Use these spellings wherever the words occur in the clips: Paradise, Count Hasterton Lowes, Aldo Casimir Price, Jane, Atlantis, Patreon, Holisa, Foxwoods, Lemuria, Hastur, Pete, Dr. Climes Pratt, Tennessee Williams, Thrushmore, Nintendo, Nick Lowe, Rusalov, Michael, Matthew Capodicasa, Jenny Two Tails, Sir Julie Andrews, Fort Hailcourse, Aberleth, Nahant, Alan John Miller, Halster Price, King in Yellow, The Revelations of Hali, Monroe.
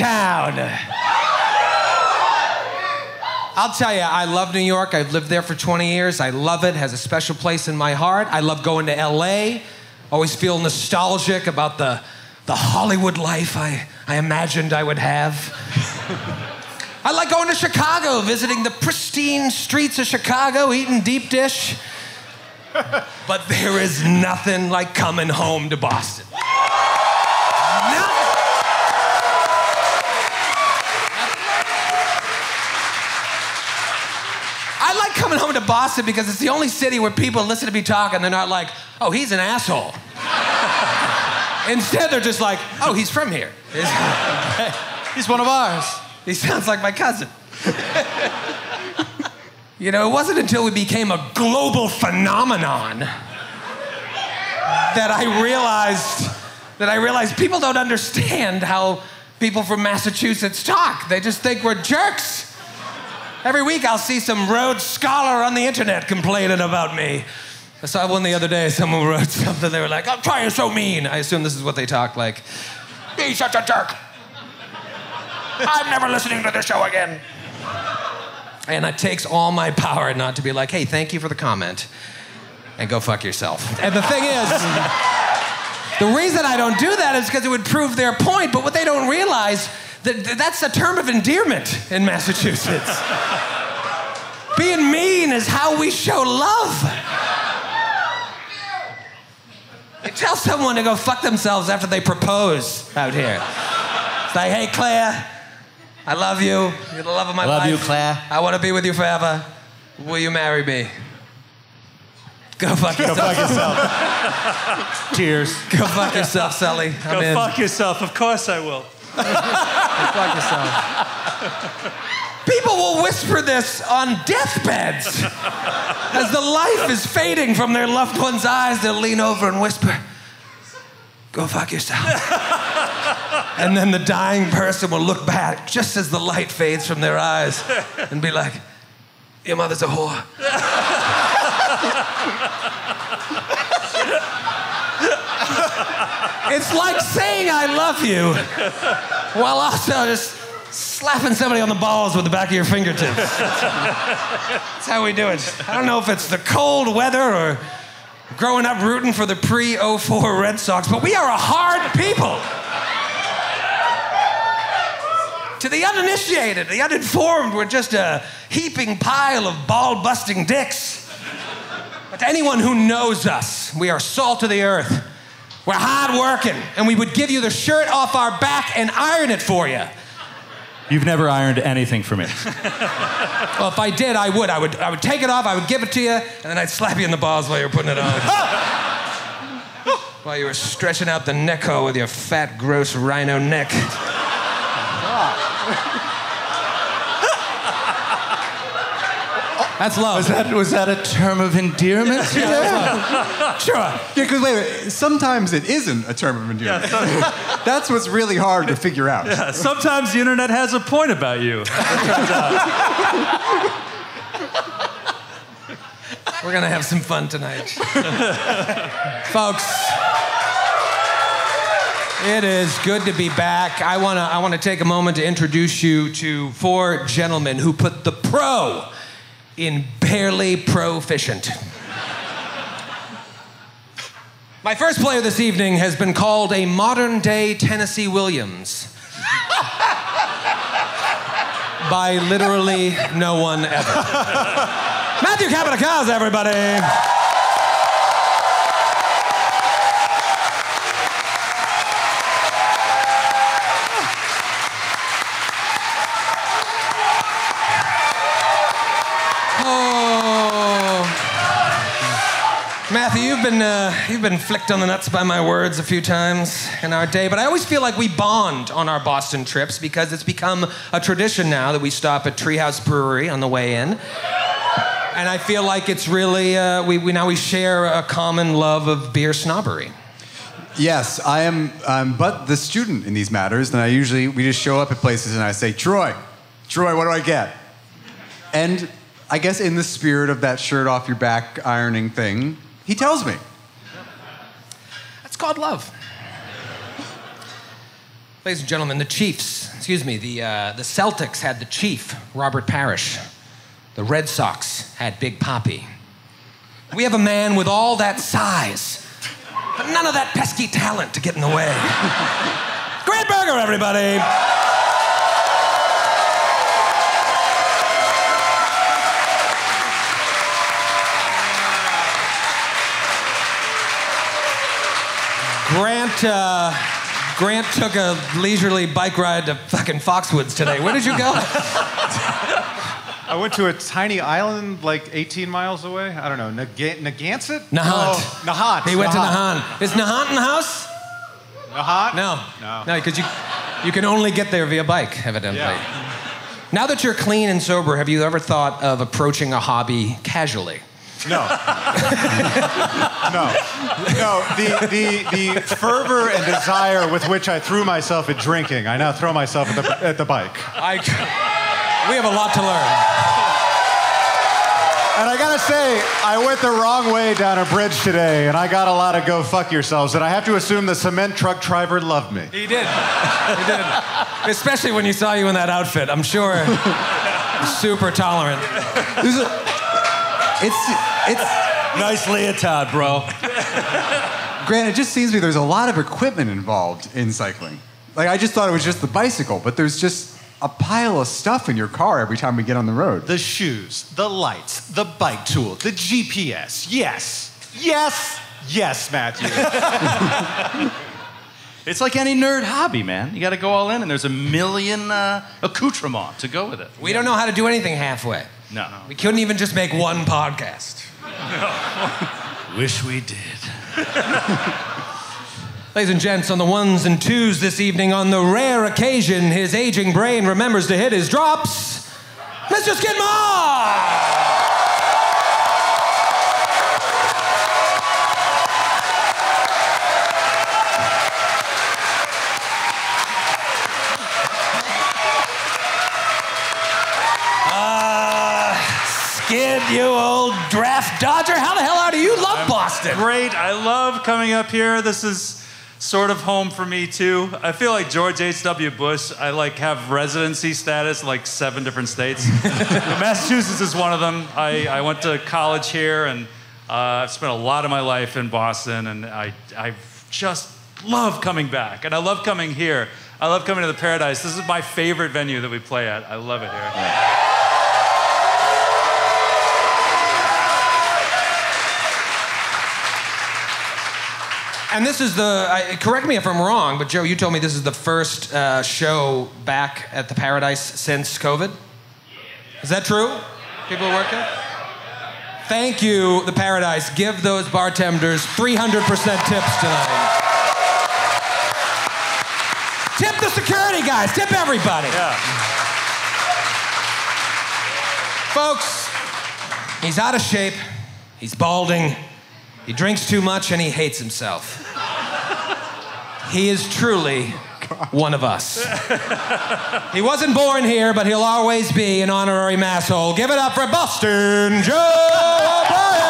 town. I'll tell you, I love New York. I've lived there for 20 years. I love it. It has a special place in my heart. I love going to L.A. Always feel nostalgic about the Hollywood life I imagined I would have. I like going to Chicago, visiting the pristine streets of Chicago, eating deep dish. But there is nothing like coming home to Boston. I like coming home to Boston because it's the only city where people listen to me talk and they're not like, oh, he's an asshole. Instead, they're just like, oh, he's from here. He's one of ours. He sounds like my cousin. You know, it wasn't until we became a global phenomenon that I realized people don't understand how people from Massachusetts talk. They just think we're jerks. Every week I'll see some Rhodes Scholar on the internet complaining about me. I saw one the other day, someone wrote something, they were like, I'm trying so mean. I assume this is what they talk like. He's such a jerk. I'm never listening to this show again. And it takes all my power not to be like, hey, thank you for the comment. And go fuck yourself. And the thing is, the reason I don't do that is because it would prove their point, but what they don't realize that's a term of endearment in Massachusetts. Being mean is how we show love. You tell someone to go fuck themselves after they propose out here. It's like, hey, Claire, I love you. You're the love of my life. I love you, Claire. I want to be with you forever. Will you marry me? Go fuck yourself. Go fuck yourself. Cheers. Go fuck yourself, Sully. Go fuck yourself. Of course I will. People will whisper this on deathbeds. As the life is fading from their loved one's eyes, they'll lean over and whisper, go fuck yourself. And then the dying person will look back just as the light fades from their eyes and be like, your mother's a whore. It's like saying I love you while also just slapping somebody on the balls with the back of your fingertips. That's how we do it. I don't know if it's the cold weather or growing up rooting for the pre-04 Red Sox, but we are a hard people. To the uninitiated, the uninformed, we're just a heaping pile of ball-busting dicks. But to anyone who knows us, we are salt of the earth. We're hard-working, and we would give you the shirt off our back and iron it for you. You've never ironed anything for me. Well, if I did, I would take it off, I would give it to you, and then I'd slap you in the balls while you were putting it on. While you were stretching out the neck hole with your fat, gross rhino neck. That's love. Was that a term of endearment? Yeah. Sure. Yeah, because wait, sometimes it isn't a term of endearment. Yeah, that's what's really hard to figure out. Yeah, sometimes the internet has a point about you. We're gonna have some fun tonight. Folks, it is good to be back. I wanna take a moment to introduce you to four gentlemen who put the pro in barely proficient. My first player this evening has been called a modern-day Tennessee Williams by literally no one ever. Matthew Capodicasa, everybody. Matthew, you've been flicked on the nuts by my words a few times in our day, but I always feel like we bond on our Boston trips because it's become a tradition now that we stop at Treehouse Brewery on the way in. And I feel like it's really, we share a common love of beer snobbery. Yes, I am but the student in these matters, and we just show up at places and I say, Troy, what do I get? And I guess in the spirit of that shirt off your back ironing thing, he tells me. That's called love. Ladies and gentlemen, the Chiefs, the Celtics had the Chief, Robert Parrish. The Red Sox had Big Papi. We have a man with all that size, but none of that pesky talent to get in the way. Grant Berger, everybody. Grant took a leisurely bike ride to fucking Foxwoods today. Where did you go? I went to a tiny island like 18 miles away. I don't know, Narragansett? Nahant. Oh, Nahant. He went to Nahant. Is Nahant in the house? Nahant? No. No, because you can only get there via bike, evidently. Yeah. Now that you're clean and sober, have you ever thought of approaching a hobby casually? No. The fervor and desire with which I threw myself at drinking, I now throw myself at the bike. We have a lot to learn. And I gotta say, I went the wrong way down a bridge today, and I got a lot of go fuck yourselves, and I have to assume the cement truck driver loved me. He did. He did. Especially when he saw you in that outfit, I'm sure. Super tolerant. It's nice leotard, bro. Grant, it just seems to me there's a lot of equipment involved in cycling. Like, I just thought it was just the bicycle, but there's just a pile of stuff in your car every time we get on the road. The shoes, the lights, the bike tool, the GPS. Yes, Matthew. It's like any nerd hobby, man. You got to go all in, and there's a million accoutrements to go with it. We don't know how to do anything halfway. No. We couldn't even just make one podcast. No. Wish we did. Ladies and gents, on the ones and twos this evening, on the rare occasion his aging brain remembers to hit his drops, Mr. Skid Maher! Skid, you old draft dodger. How the hell are you? Love Boston. Great. I love coming up here. This is sort of home for me, too. I feel like George H.W. Bush. I, have residency status in, 7 different states. Massachusetts is one of them. I went to college here, and I've spent a lot of my life in Boston, and I just love coming back. And I love coming here. I love coming to the Paradise. This is my favorite venue that we play at. I love it here. Yeah. And this is correct me if I'm wrong, but Joe, you told me this is the first show back at the Paradise since COVID? Is that true? People working? Thank you, the Paradise. Give those bartenders 300% tips tonight. Tip the security guys, tip everybody. Yeah. Folks, he's out of shape, he's balding, he drinks too much and he hates himself. He is truly one of us. He wasn't born here, but he'll always be an honorary masshole. Give it up for Boston, Joe O'Brien!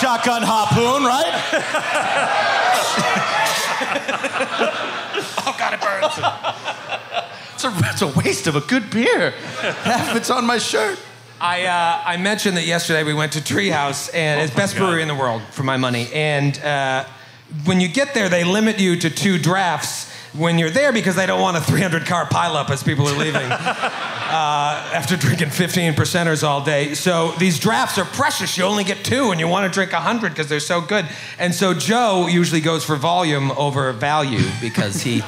Shotgun harpoon, right? Oh, God, it burns. It's a waste of a good beer. Half it's on my shirt. I mentioned that yesterday we went to Treehouse, and it's best brewery in the world, for my money. And when you get there, they limit you to 2 drafts when you're there because they don't want a 300-car pileup as people are leaving after drinking 15%ers all day. So these drafts are precious. You only get 2, and you want to drink 100 because they're so good. And so Joe usually goes for volume over value because he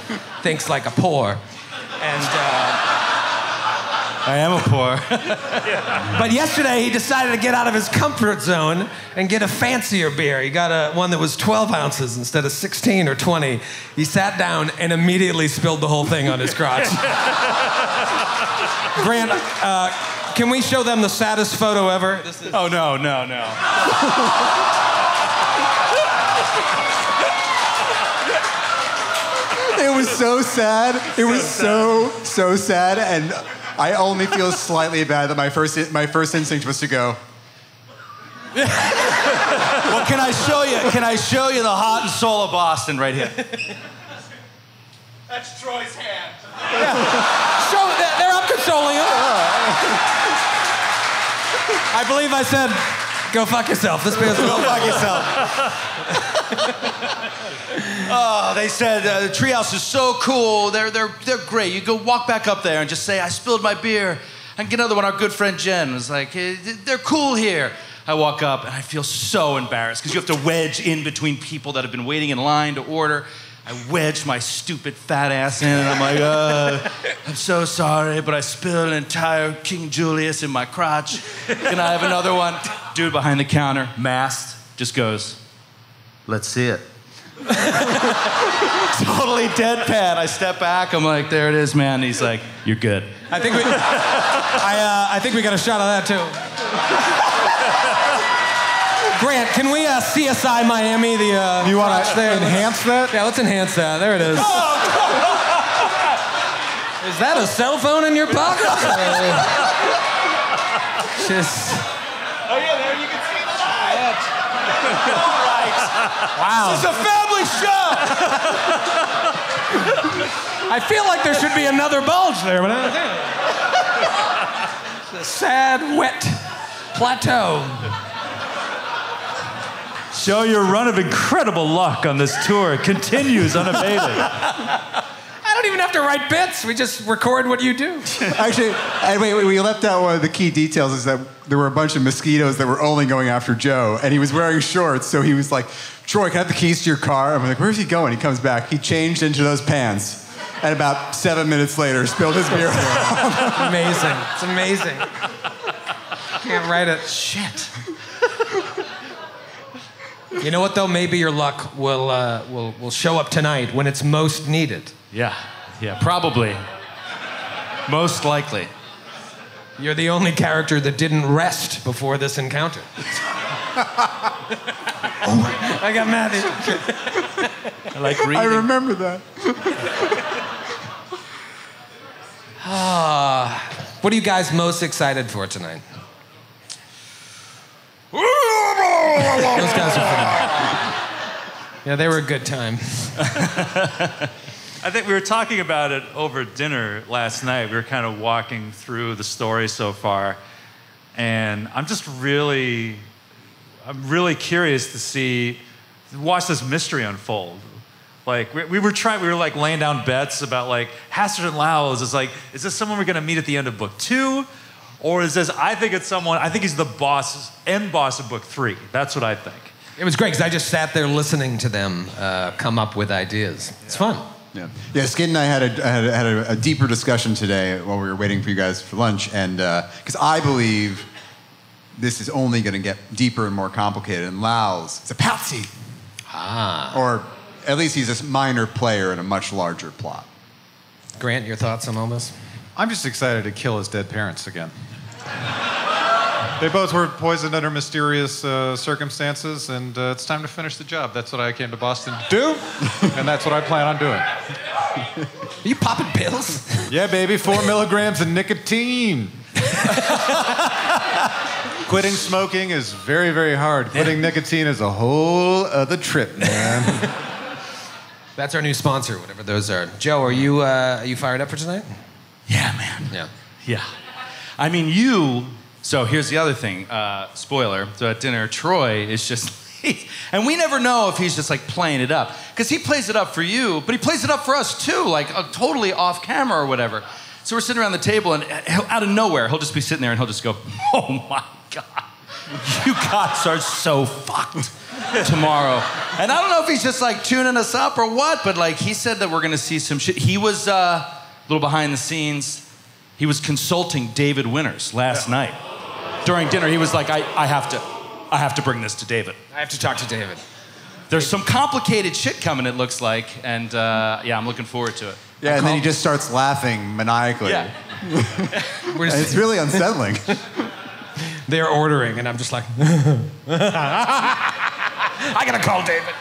thinks like a poor. And I am a poor. But yesterday he decided to get out of his comfort zone and get a fancier beer. He got one that was 12 ounces instead of 16 or 20. He sat down and immediately spilled the whole thing on his crotch. Grant, can we show them the saddest photo ever? Oh, no. It was so sad. It was so sad, and I only feel slightly bad that my first instinct was to go. Well, can I show you? Can I show you the heart and soul of Boston right here? That's Troy's hand. Yeah. Show it. They're up consoling him. I believe I said, "Go fuck yourself." This man's go fuck yourself. Oh, they said the Treehouse is so cool. They're great. You go walk back up there and just say, "I spilled my beer," and get another one. Our good friend Jen was like, hey, "They're cool here." I walk up and I feel so embarrassed because you have to wedge in between people that have been waiting in line to order. I wedge my stupid fat ass in and I'm like, I'm so sorry, but I spilled an entire King Julius in my crotch. Can I have another one? Dude behind the counter, masked, just goes, let's see it. Totally deadpan. I step back, I'm like, there it is, man. He's like, you're good. I think we got a shot of that too. Grant, can we CSI Miami the you want to enhance that? Yeah, let's enhance that. There it is. Oh, is that a cell phone in your pocket? Just. Oh yeah, there you can see the light. All right. Wow. This is a family show. I feel like there should be another bulge there, but I don't. It's a sad, wet plateau. Joe, your run of incredible luck on this tour continues unabated. I don't even have to write bits. We just record what you do. Actually, we left out one of the key details is that there were a bunch of mosquitoes that were only going after Joe, and he was wearing shorts, so he was like, Troy, can I have the keys to your car? I'm like, where's he going? He comes back. He changed into those pants, and about 7 minutes later, spilled his beer. Amazing. It's amazing. Can't write it. Shit. You know what, though? Maybe your luck will show up tonight when it's most needed. Yeah, probably. Most likely. You're the only character that didn't rest before this encounter. Oh, I got mad at you. I like reading. I remember that. What are you guys most excited for tonight? Those guys are fun. Yeah, they were a good time. I think we were talking about it over dinner last night. We were kind of walking through the story so far. And I'm really curious to watch this mystery unfold. Like, we were laying down bets about, like, Hasterton Lowes is like, is this someone we're going to meet at the end of book 2? Or is this, I think he's the end boss of book 3. That's what I think. It was great, because I just sat there listening to them come up with ideas. Yeah. It's fun. Yeah, Skid and I had a deeper discussion today while we were waiting for you guys for lunch, and because I believe this is only going to get deeper and more complicated, and Lowes is a patsy. Or at least he's a minor player in a much larger plot. Grant, your thoughts on all this? I'm just excited to kill his dead parents again. They both were poisoned under mysterious circumstances, and it's time to finish the job. That's what I came to Boston to do, and that's what I plan on doing. Are you popping pills? Yeah, baby, 4 milligrams of nicotine. Quitting smoking is very, very hard. Quitting nicotine is a whole other trip, man. That's our new sponsor, whatever those are. Joe, are you fired up for tonight? Yeah, man. Yeah. I mean, so here's the other thing, spoiler, so at dinner, Troy is just, and we never know if he's just like playing it up, because he plays it up for you, but he plays it up for us too, like totally off camera or whatever. So we're sitting around the table and out of nowhere, he'll just be sitting there and he'll just go, oh my God, you cops are so fucked tomorrow. And I don't know if he's just like tuning us up or what, but like he said that we're going to see some shit. He was, a little behind the scenes, he was consulting David Winters last night. During dinner, he was like, I have to bring this to David. I have to talk to David. There's some complicated shit coming, it looks like, and yeah, I'm looking forward to it. Yeah, and then he just starts laughing maniacally. Yeah. It's really unsettling. They're ordering, and I'm just like, I gotta call David.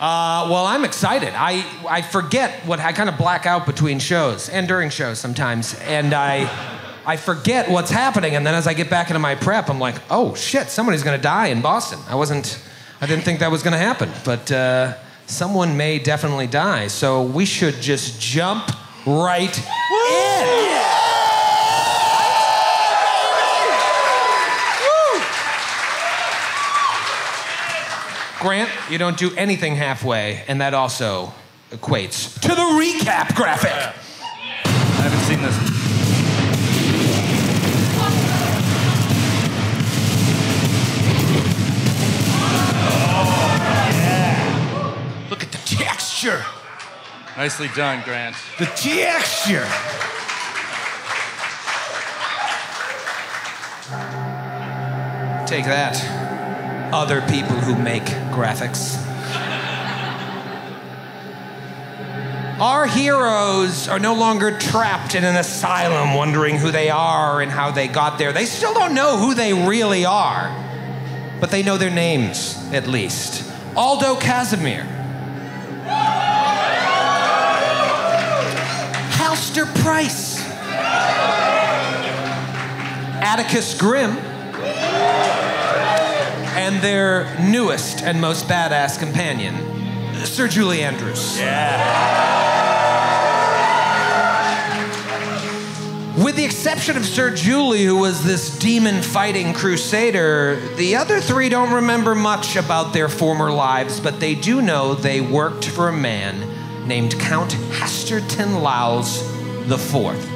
Well, I'm excited. I forget what I kind of black out between shows and during shows sometimes, and I forget what's happening. And then as I get back into my prep, I'm like, oh shit, somebody's gonna die in Boston. I didn't think that was gonna happen, but someone may definitely die. So we should just jump right in. Yeah. Grant, you don't do anything halfway, and that also equates to the recap graphic. Yeah. I haven't seen this. Oh, yeah. Look at the texture. Nicely done, Grant. The texture. Take that. Other people who make graphics. Our heroes are no longer trapped in an asylum wondering who they are and how they got there. They still don't know who they really are, but they know their names, at least. Aldo Casimir. Halster Price. Atticus Grimm. And their newest and most badass companion, Sir Julie Andrews. Yeah. With the exception of Sir Julie, who was this demon-fighting crusader, the other three don't remember much about their former lives, but they do know they worked for a man named Count Hasterton Lowes IV.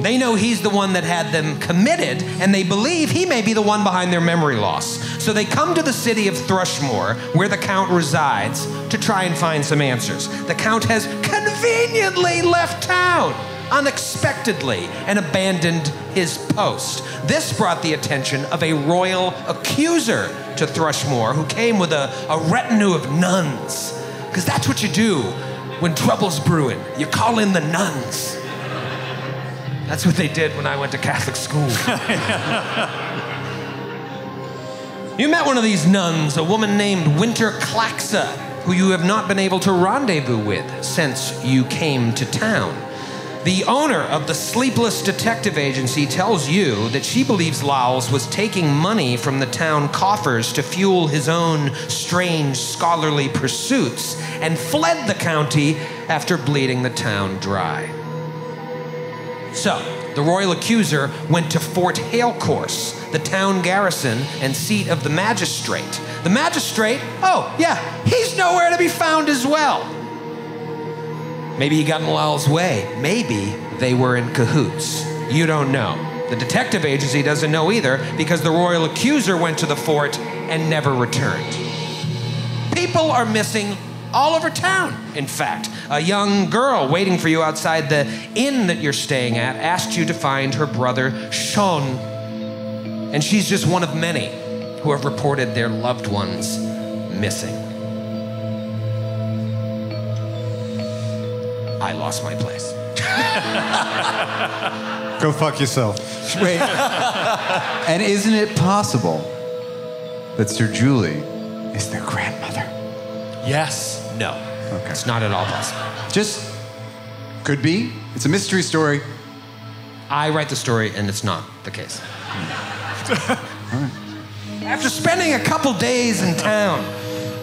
They know he's the one that had them committed, and they believe he may be the one behind their memory loss. So they come to the city of Thrushmore, where the Count resides, to try and find some answers. The Count has conveniently left town, unexpectedly, and abandoned his post. This brought the attention of a royal accuser to Thrushmore, who came with a retinue of nuns. Because that's what you do when trouble's brewing. You call in the nuns. That's what they did when I went to Catholic school. You met one of these nuns, a woman named Winter Klaxa, who you have not been able to rendezvous with since you came to town. The owner of the Sleepless Detective Agency tells you that she believes Lowes was taking money from the town coffers to fuel his own strange scholarly pursuits and fled the county after bleeding the town dry. So, the royal accuser went to Fort Hailcourse, the town garrison and seat of the magistrate. The magistrate, oh yeah, he's nowhere to be found as well. Maybe he got in Lowes' way. Maybe they were in cahoots. You don't know. The detective agency doesn't know either, because the royal accuser went to the fort and never returned. People are missing all over town, in fact. A young girl waiting for you outside the inn that you're staying at asked you to find her brother, Sean. And she's just one of many who have reported their loved ones missing. I lost my place. Go fuck yourself. Wait. And isn't it possible that Sir Julie is their grandmother? Yes. No. Okay. It's not at all possible. Just could be. It's a mystery story. I write the story, and it's not the case. All right. After spending a couple days in town,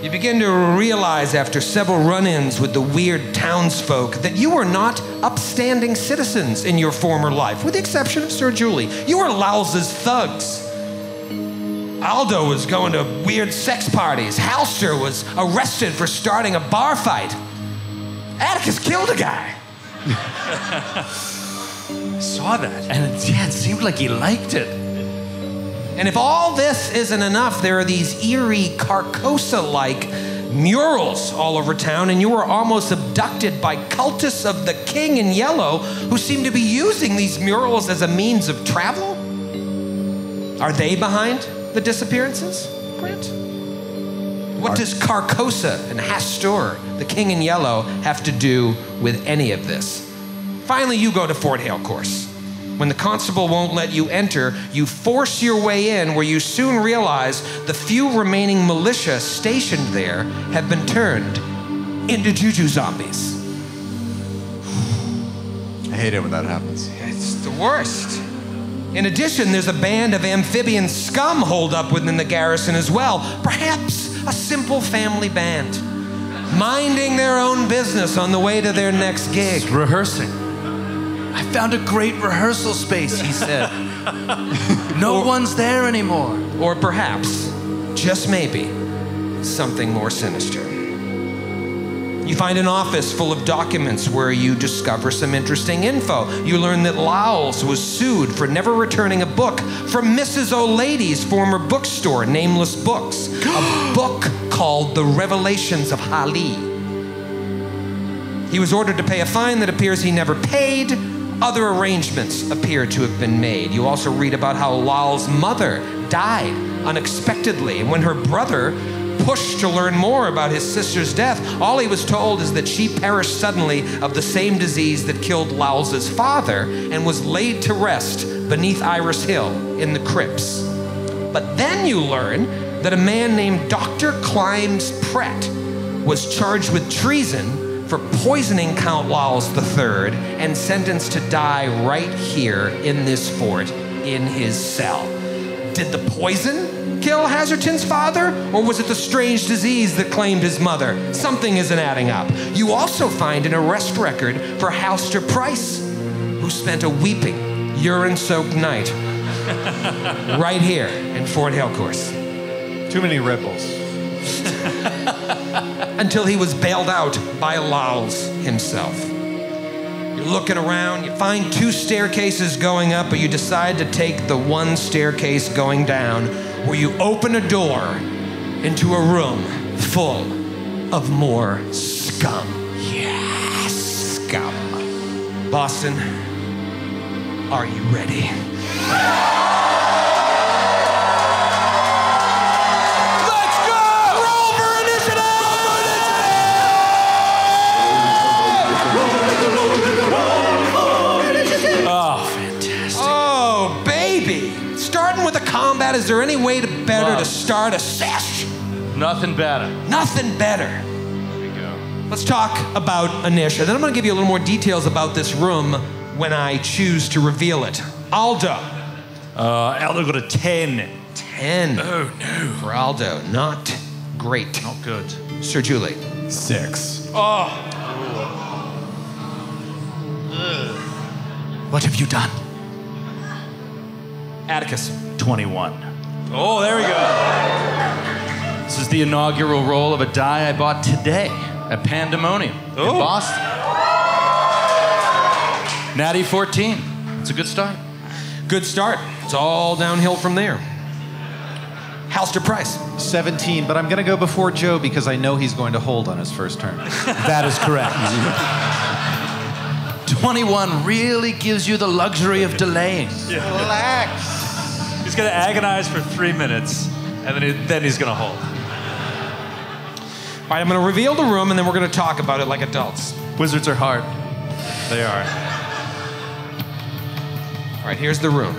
you begin to realize after several run-ins with the weird townsfolk that you were not upstanding citizens in your former life, with the exception of Sir Julie. You were Lowes' thugs. Aldo was going to weird sex parties. Halster was arrested for starting a bar fight. Atticus killed a guy. Saw that, and it seemed like he liked it. And if all this isn't enough, there are these eerie Carcosa-like murals all over town, and you were almost abducted by cultists of the King in Yellow who seem to be using these murals as a means of travel. Are they behind the disappearances, Grant? What does Carcosa and Hastur, the King in Yellow, have to do with any of this? Finally, you go to Fort Hailcourse. When the constable won't let you enter, you force your way in, where you soon realize the few remaining militia stationed there have been turned into juju zombies. I hate it when that happens. It's the worst. In addition, there's a band of amphibian scum holed up within the garrison as well. Perhaps a simple family band, minding their own business on the way to their next gig. It's rehearsing. I found a great rehearsal space, he said. No one's there anymore. Or perhaps, just maybe, something more sinister. You find an office full of documents where you discover some interesting info. You learn that Lowes was sued for never returning a book from Mrs. O'Lady's former bookstore, Nameless Books, a book called The Revelations of Hali. He was ordered to pay a fine that appears he never paid. Other arrangements appear to have been made. You also read about how Lowes' mother died unexpectedly, and when her brother pushed to learn more about his sister's death, all he was told is that she perished suddenly of the same disease that killed Lowes' father and was laid to rest beneath Iris Hill in the crypts. But then you learn that a man named Dr. Climes Pratt was charged with treason for poisoning Count Lowes III and sentenced to die right here in this fort in his cell. Did the poison kill Hasterton's father, or was it the strange disease that claimed his mother? Something isn't adding up. You also find an arrest record for Halster Price, who spent a weeping, urine-soaked night right here in Fort Hailcourse. Too many Red Bulls. Until he was bailed out by Lowes himself. You're looking around, you find two staircases going up, but you decide to take the one staircase going down, where you open a door into a room full of more scum. Yes, scum. Boston, are you ready? Combat, is there any way to better to start a sesh? Nothing better. Nothing better. There we go. Let's talk about Anisha. Then I'm going to give you a little more details about this room when I choose to reveal it. Aldo. Aldo got a 10. 10. Oh, no. For Aldo, not great. Not good. Sir Julie. 6. Oh. Ugh. What have you done? Atticus. 21. Oh, there we go. This is the inaugural roll of a die I bought today at Pandemonium in Boston. Natty 14. It's a good start. Good start. It's all downhill from there. Halster Price. 17, but I'm going to go before Joe because I know he's going to hold on his first turn. That is correct. 21 really gives you the luxury of delaying. Yeah. Relax. He's going to agonize for 3 minutes, and then he's going to hold. All right, I'm going to reveal the room, and then we're going to talk about it like adults. Wizards are hard. They are. All right, here's the room.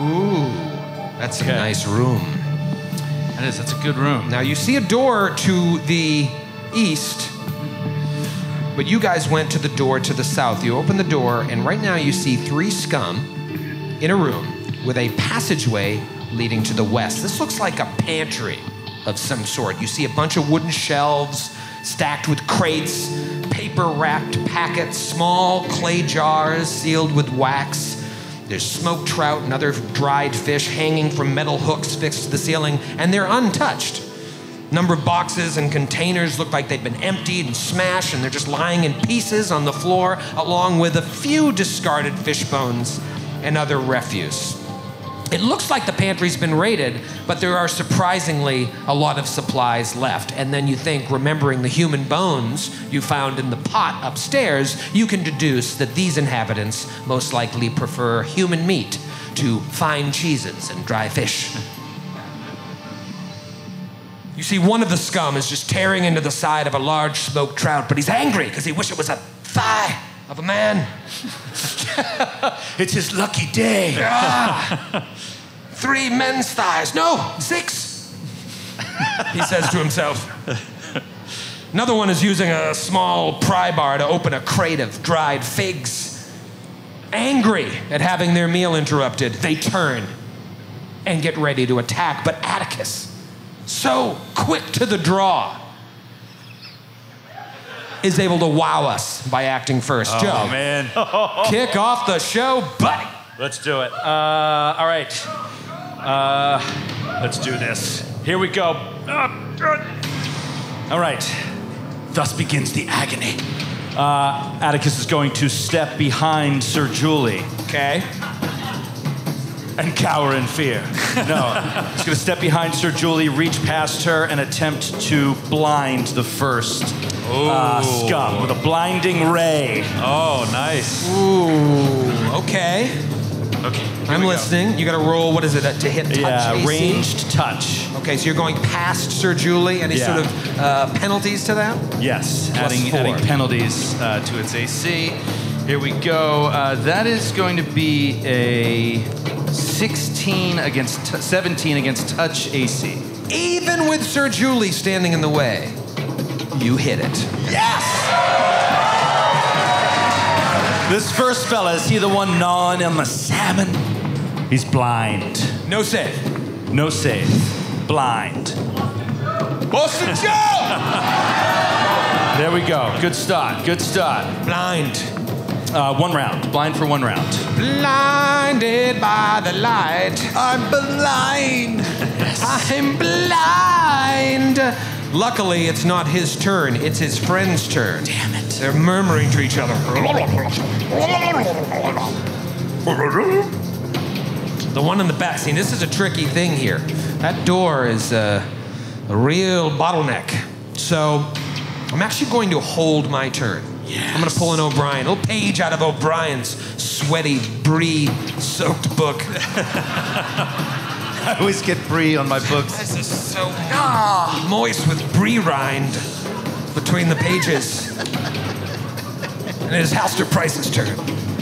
Ooh, that's a nice room. That is. That's a good room. Now, you see a door to the east, but you guys went to the door to the south. You open the door, and right now you see 3 scum in a room with a passageway leading to the west. This looks like a pantry of some sort. You see a bunch of wooden shelves stacked with crates, paper-wrapped packets, small clay jars sealed with wax. There's smoked trout and other dried fish hanging from metal hooks fixed to the ceiling, and they're untouched. A number of boxes and containers look like they've been emptied and smashed, and they're just lying in pieces on the floor, along with a few discarded fish bones and other refuse. It looks like the pantry's been raided, but there are surprisingly a lot of supplies left. And then you think, remembering the human bones you found in the pot upstairs, you can deduce that these inhabitants most likely prefer human meat to fine cheeses and dry fish. You see one of the scum is just tearing into the side of a large smoked trout, but he's angry because he wishes it was a thigh. of a man. It's his lucky day. Ah, 3 men's thighs. No, 6, he says to himself. Another one is using a small pry bar to open a crate of dried figs. Angry at having their meal interrupted, they turn and get ready to attack. But Atticus, so quick to the draw, is able to wow us by acting first. Oh, Joe, man. Kick off the show, buddy. Let's do it. All right. Let's do this. Here we go. All right. Thus begins the agony. Atticus is going to step behind Sir Julie. Okay. And cower in fear. No. He's going to step behind Sir Julie, reach past her, and attempt to blind the first scum with a blinding ray. Oh, nice. Ooh. Okay. Okay. I'm listening. You got to roll, what is it, to hit touch? Yeah, ranged touch. Okay, so you're going past Sir Julie. Any sort of penalties to that? Yes. Adding penalties to its AC. Here we go. That is going to be a 16 against 17 against touch AC. Even with Sir Julie standing in the way, you hit it. Yes! This first fella, is he the one gnawing on the salmon? He's blind. No save. No save. Blind. Boston Joe! There we go. Good start. Good start. Blind. 1 round. Blind for 1 round. Blinded by the light. I'm blind. Yes. I'm blind. Luckily, it's not his turn. It's his friend's turn. Damn it. They're murmuring to each other. The one in the back. See, this is a tricky thing here. That door is a real bottleneck. So I'm actually going to hold my turn. Yes. I'm going to pull an O'Brien, a little page out of O'Brien's sweaty, brie-soaked book. I always get brie on my books. This is so moist with brie rind between the pages. And it is Halster Price's turn.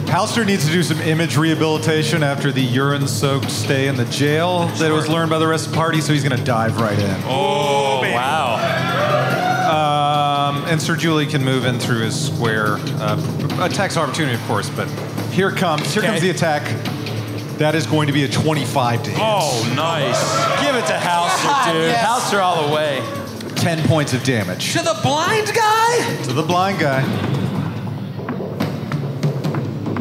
Halster needs to do some image rehabilitation after the urine-soaked stay in the jail that was learned by the rest of the party, so he's going to dive right in. Oh, baby. Wow. And Sir Julie can move in through his square. Attacks opportunity, of course, but here it comes. Here comes the attack. That is going to be a 25 to hit. Oh, nice. Give it to Halster, dude. Yes. Halster all the way. 10 points of damage. To the blind guy? To the blind guy.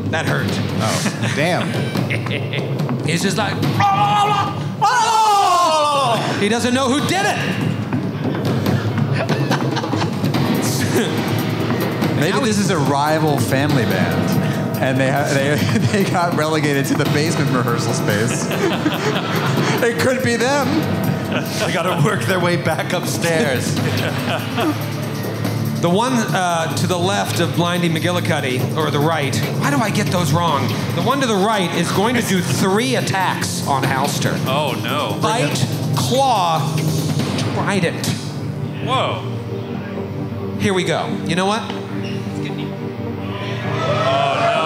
That hurt. Oh, damn. He's just like, oh! He doesn't know who did it. Maybe this is a rival family band, and they got relegated to the basement rehearsal space. It could be them. They got to work their way back upstairs. The one to the left of Blindy McGillicuddy, or the right, why do I get those wrong? The one to the right is going to do 3 attacks on Halster. Oh, no. Bite, claw, trident. Whoa. Here we go. You know what? Oh, no.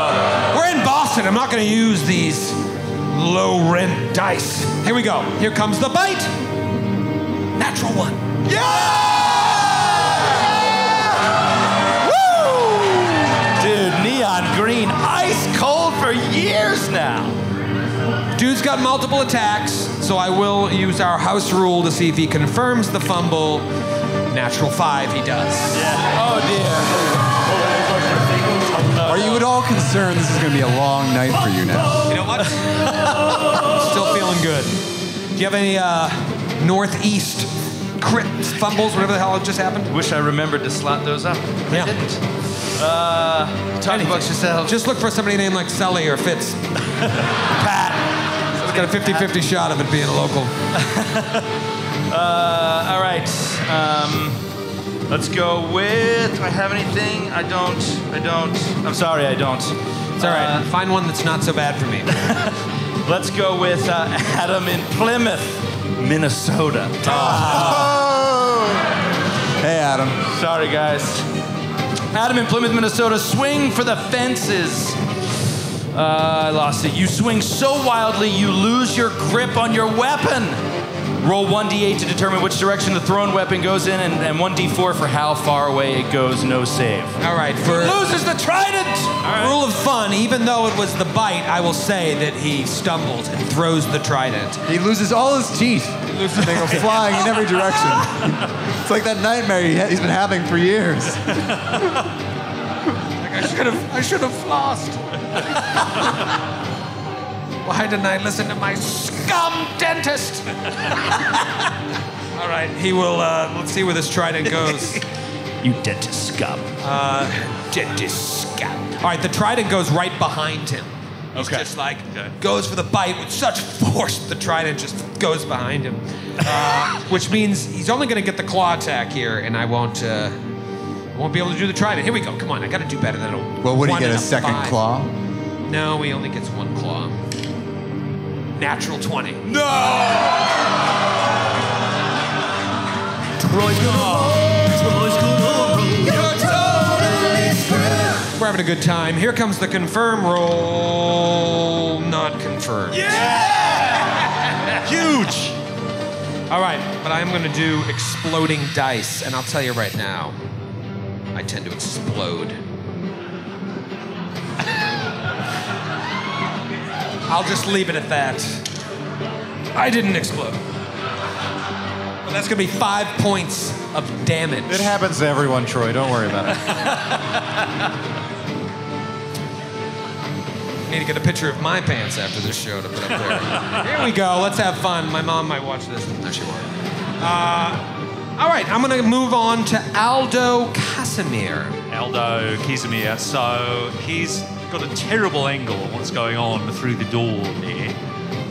We're in Boston. I'm not going to use these low-rent dice. Here we go. Here comes the bite. Natural 1. Yeah! Woo! Dude, neon green. Ice cold for years now. Dude's got multiple attacks, so I will use our house rule to see if he confirms the fumble. Natural 5, he does. Yeah. Oh, dear. Are you at all concerned this is going to be a long night for you now? You know what? Still feeling good. Do you have any northeast crit fumbles, whatever the hell just happened? Wish I remembered to slot those up. Yeah. I didn't. Talk about yourself. Just look for somebody named like Sully or Fitz. Pat. It's got a 50-50 shot of it being a local. All right. Let's go with. Do I have anything? I don't. I'm sorry, I don't. It's all right. Find one that's not so bad for me. Let's go with Adam in Plymouth, Minnesota. Oh. Hey, Adam. Sorry, guys. Adam in Plymouth, Minnesota. Swing for the fences. I lost it. You swing so wildly, you lose your grip on your weapon. Roll 1d8 to determine which direction the thrown weapon goes in, and 1d4 for how far away it goes. No save. All right. For he loses the trident. Right. Rule of fun. Even though it was the bite, I will say that he stumbles and throws the tridant. He loses all his teeth. He loses. They go flying in every direction. It's like that nightmare he's been having for years. Like I should have flossed. Why didn't I listen to my scum dentist? All right, he will, let's see where this trident goes. You dentist scum. Dentist scum. All right, the trident goes right behind him. He's okay. Just like, goes for the bite with such force, the trident just goes behind him. Which means he's only gonna get the claw attack here, and I won't be able to do the trident. Here we go, come on, I gotta do better than a Well, would he get a second claw? No, he only gets one claw. Natural 20. No! Troy, come on. You're totally screwed. We're having a good time. Here comes the confirm roll. Not confirmed. Yeah! Huge! All right, but I'm going to do exploding dice, and I'll tell you right now, I tend to explode. I'll just leave it at that. I didn't explode. But that's gonna be 5 points of damage. It happens to everyone, Troy. Don't worry about it. Need to get a picture of my pants after this show to put up there. Here we go, let's have fun. My mom might watch this. No, she won't. All right, I'm gonna move on to Aldo Casimir. Aldo Casimir, so he's got a terrible angle on what's going on through the door there.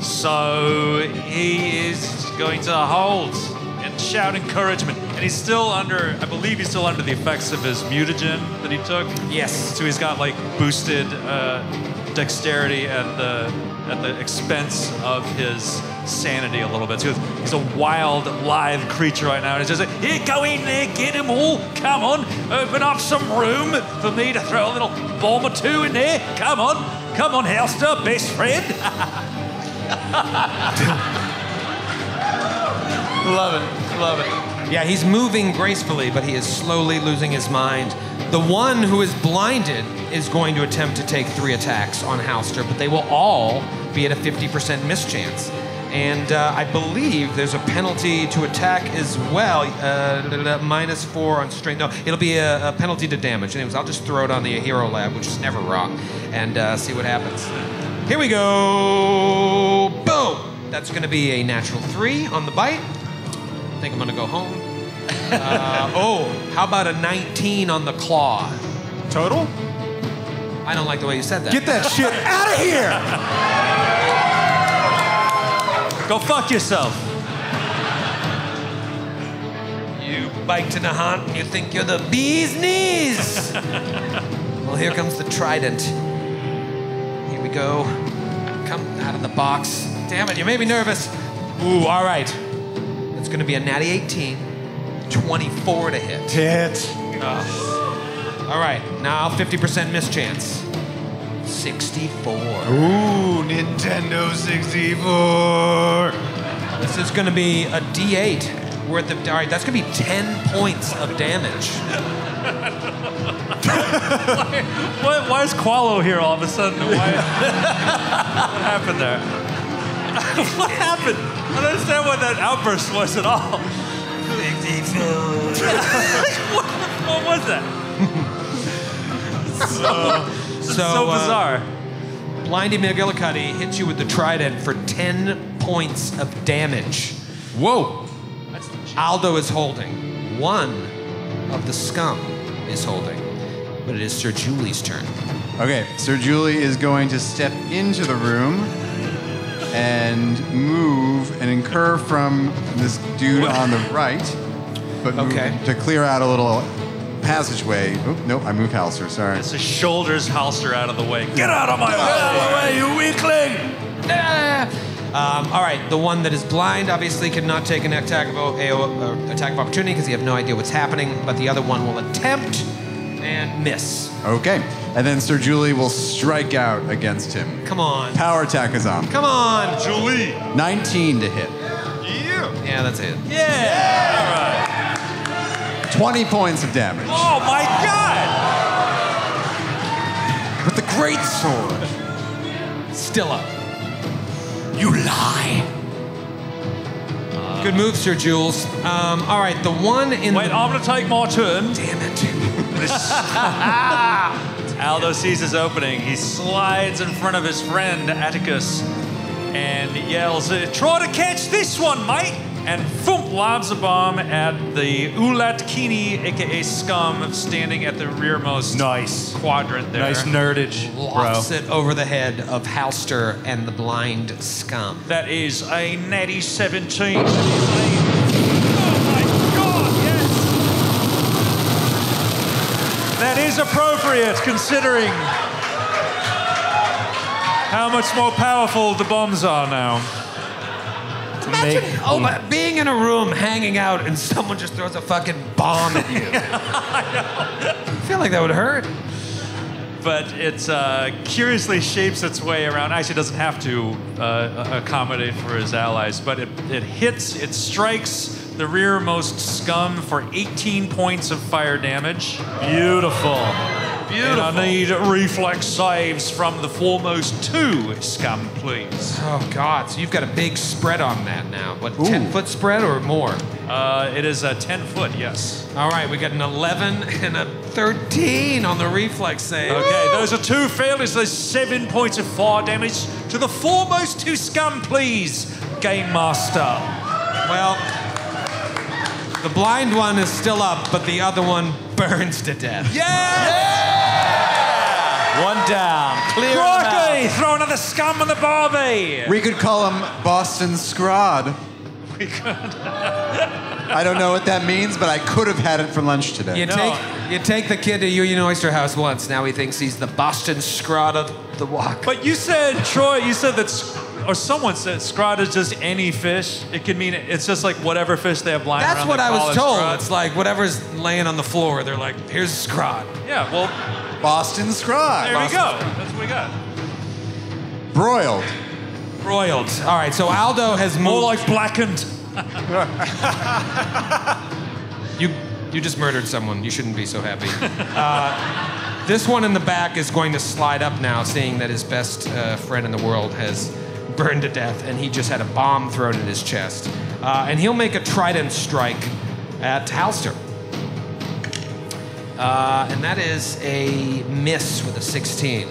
So he is going to hold and shout encouragement. And he's still under, I believe he's still under the effects of his mutagen that he took. Yes. So he's got like boosted dexterity at the expense of his sanity a little bit. So he's a wild, live creature right now. And he's just like, here, go in there, get them all. Come on, open up some room for me to throw a little bomb or two in there. Come on, come on, Halster, best friend. Love it, love it. Yeah, he's moving gracefully, but he is slowly losing his mind. The one who is blinded is going to attempt to take 3 attacks on Halster, but they will all be at a 50% mischance. And I believe there's a penalty to attack as well. -4 on strength. No, it'll be a penalty to damage. Anyways, I'll just throw it on the Hero Lab, which is never wrong, and see what happens. Here we go. Boom. That's going to be a natural 3 on the bite. I think I'm going to go home. How about a 19 on the claw? Total? I don't like the way you said that. Get that shit out of here! Go fuck yourself. You bike to Nahant, you think you're the bee's knees. Well, here comes the trident. Here we go. Come out of the box. Damn it, you made me nervous. Ooh, all right. It's going to be a natty 18, 24 to hit. Hit. All right, now 50% mischance. 64. Ooh, Nintendo 64. This is going to be a D8 worth of... All right, that's going to be 10 points of damage. Why is Qualo here all of a sudden? What happened there? What happened? I don't understand what that outburst was at all. What was that? so bizarre. Blindy McGillicuddy hits you with the trident for 10 points of damage. Whoa. Aldo is holding. One of the scum is holding. But it is Sir Julie's turn. Okay, Sir Julie is going to step into the room and move and incur from this dude on the right, but move to clear out a little passageway. Oh, no, I moved Halster, sorry. It's his shoulders Halster out of the way. Get out of my way! Get out of the way, you weakling! All right, the one that is blind obviously cannot take an attack of opportunity because he has no idea what's happening, but the other one will attempt and miss. Okay. And then Sir Julie will strike out against him. Come on. Power attack is on. Come on, Julie. 19 to hit. Yeah. Yeah, that's it. Yeah. All right. 20 points of damage. Oh, my God. With the great sword. Still up. You lie. Good move, Sir Jules. All right, the one in Wait, I'm going to take my turn. Damn it. Aldo sees his opening. He slides in front of his friend, Atticus, and yells, try to catch this one, mate! And thump, lobs a bomb at the Ulatkini, a.k.a. Scum, standing at the rearmost quadrant there. Nice nerdage, lofts it over the head of Halster and the blind Scum. That is a natty 17. Oh, my God, yes! That is appropriate, considering how much more powerful the bombs are now. Imagine being in a room hanging out and someone just throws a fucking bomb at you. I feel like that would hurt. But it curiously shapes its way around. Actually, it doesn't have to accommodate for his allies, but it hits, it strikes the rearmost Scum for 18 points of fire damage. Beautiful. Beautiful. And I need reflex saves from the foremost two Scum, please. Oh, God. So you've got a big spread on that now. What, 10-foot spread or more? It is a 10-foot, yes. All right, we got an 11 and a 13 on the reflex save. Okay, those are two failures. There's 7 points of fire damage to the foremost two Scum, please, Game Master. Well... the blind one is still up, but the other one burns to death. Yeah! Yeah! One down. Clear Crocky, throw another Scum on the barbie. We could call him Boston Scrod. We could. I don't know what that means, but I could have had it for lunch today. You take the kid to Union Oyster House once. Now he thinks he's the Boston Scrod of the walk. But you said, Troy, you said that... or someone said Scrod is just any fish. It could mean it's just like whatever fish they have lying around. That's what I was told. Scrod. It's like whatever's laying on the floor, they're like, here's Scrod. Yeah, well. Boston Scrod. There we go. That's what we got. Broiled. Broiled. All right, so Aldo has moved. More like blackened. You just murdered someone. You shouldn't be so happy. This one in the back is going to slide up now, seeing that his best friend in the world has burned to death, and he just had a bomb thrown at his chest. And he'll make a trident strike at Halster. And that is a miss with a 16.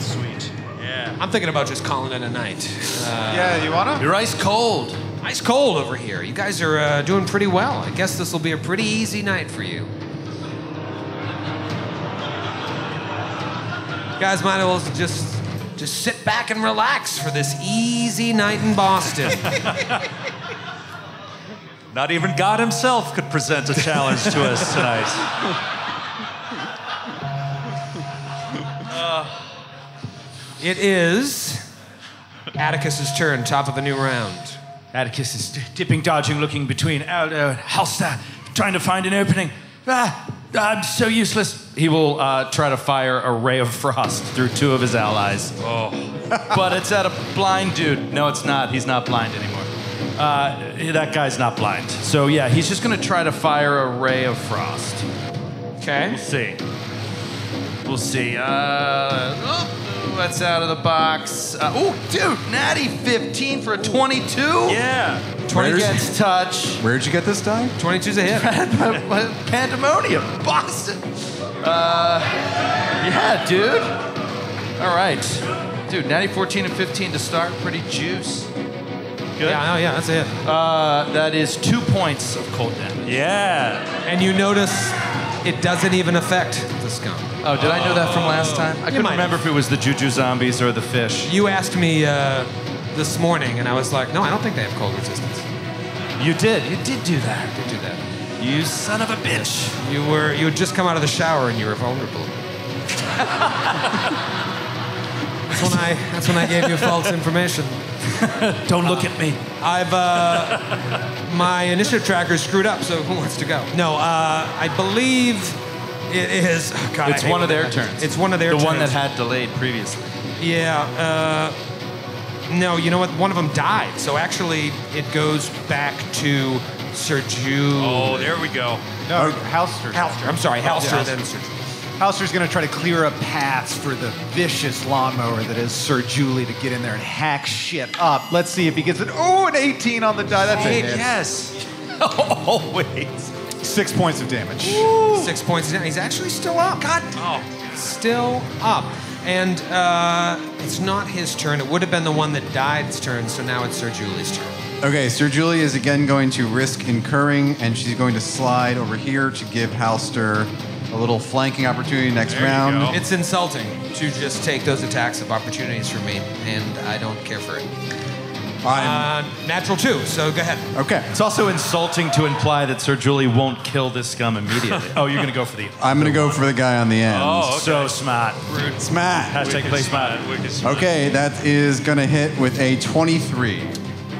Sweet. Yeah. I'm thinking about just calling it a night. Yeah, you wanna? You're ice cold. Ice cold over here. You guys are doing pretty well. I guess this will be a pretty easy night for you. You guys might as well just sit back and relax for this easy night in Boston. Not even God himself could present a challenge to us tonight. It is Atticus's turn, top of a new round. Atticus is dipping, dodging, looking between Aldo and Halster, trying to find an opening. I'm so useless. He will try to fire a ray of frost through two of his allies. Oh. But it's at a blind dude. No, it's not. He's not blind anymore. That guy's not blind. So, yeah, he's just going to try to fire a ray of frost. Okay. We'll see. We'll see. That's out of the box. Dude, natty 15 for a 22? Yeah. 20 gets touch. Where'd you get this die? 22's a hit. Pandemonium, Boston. Yeah, dude. All right. Dude, natty 14 and 15 to start. Pretty juice. Good? Yeah, that's a hit. That is 2 points of cold damage. Yeah. And you notice it doesn't even affect the Scum. Oh, did I know that from last time? I couldn't remember if it was the Juju Zombies or the fish. You asked me this morning, and I was like, no, I don't think they have cold resistance. You did. You did do that. I did do that. You son of a bitch. You had just come out of the shower, and you were vulnerable. That's when I gave you false information. Don't look at me. My initiative tracker screwed up, so who wants to go? No, I believe It is. Oh, God, it's one of their turns. It's one of their turns. The one that had delayed previously. Yeah. No, you know what? One of them died. So actually, it goes back to Sir Jude. Oh, there we go. No, Halster. Halster. I'm sorry, Halster. Yeah. Then Sir Jude. Halster's going to try to clear up paths for the vicious lawnmower that is Sir Julie to get in there and hack shit up. Let's see if he gets it. Oh, an 18 on the die. That's a hit. Yes. Always. 6 points of damage. Woo. 6 points of damage. He's actually still up. God. Oh. Still up. And it's not his turn. It would have been the one that died's turn, so now it's Sir Julie's turn. Okay, Sir Julie is again going to risk incurring, and she's going to slide over here to give Halster a little flanking opportunity next round. It's insulting to just take those attacks of opportunities from me, and I don't care for it. Natural two, so go ahead. Okay. It's also insulting to imply that Sir Julie won't kill this scum immediately. Oh, you're going to go for the... I'm going to go for the guy on the end. Oh, okay. So smart. Rude. Smart. Hashtag play smart. Okay, that is going to hit with a 23.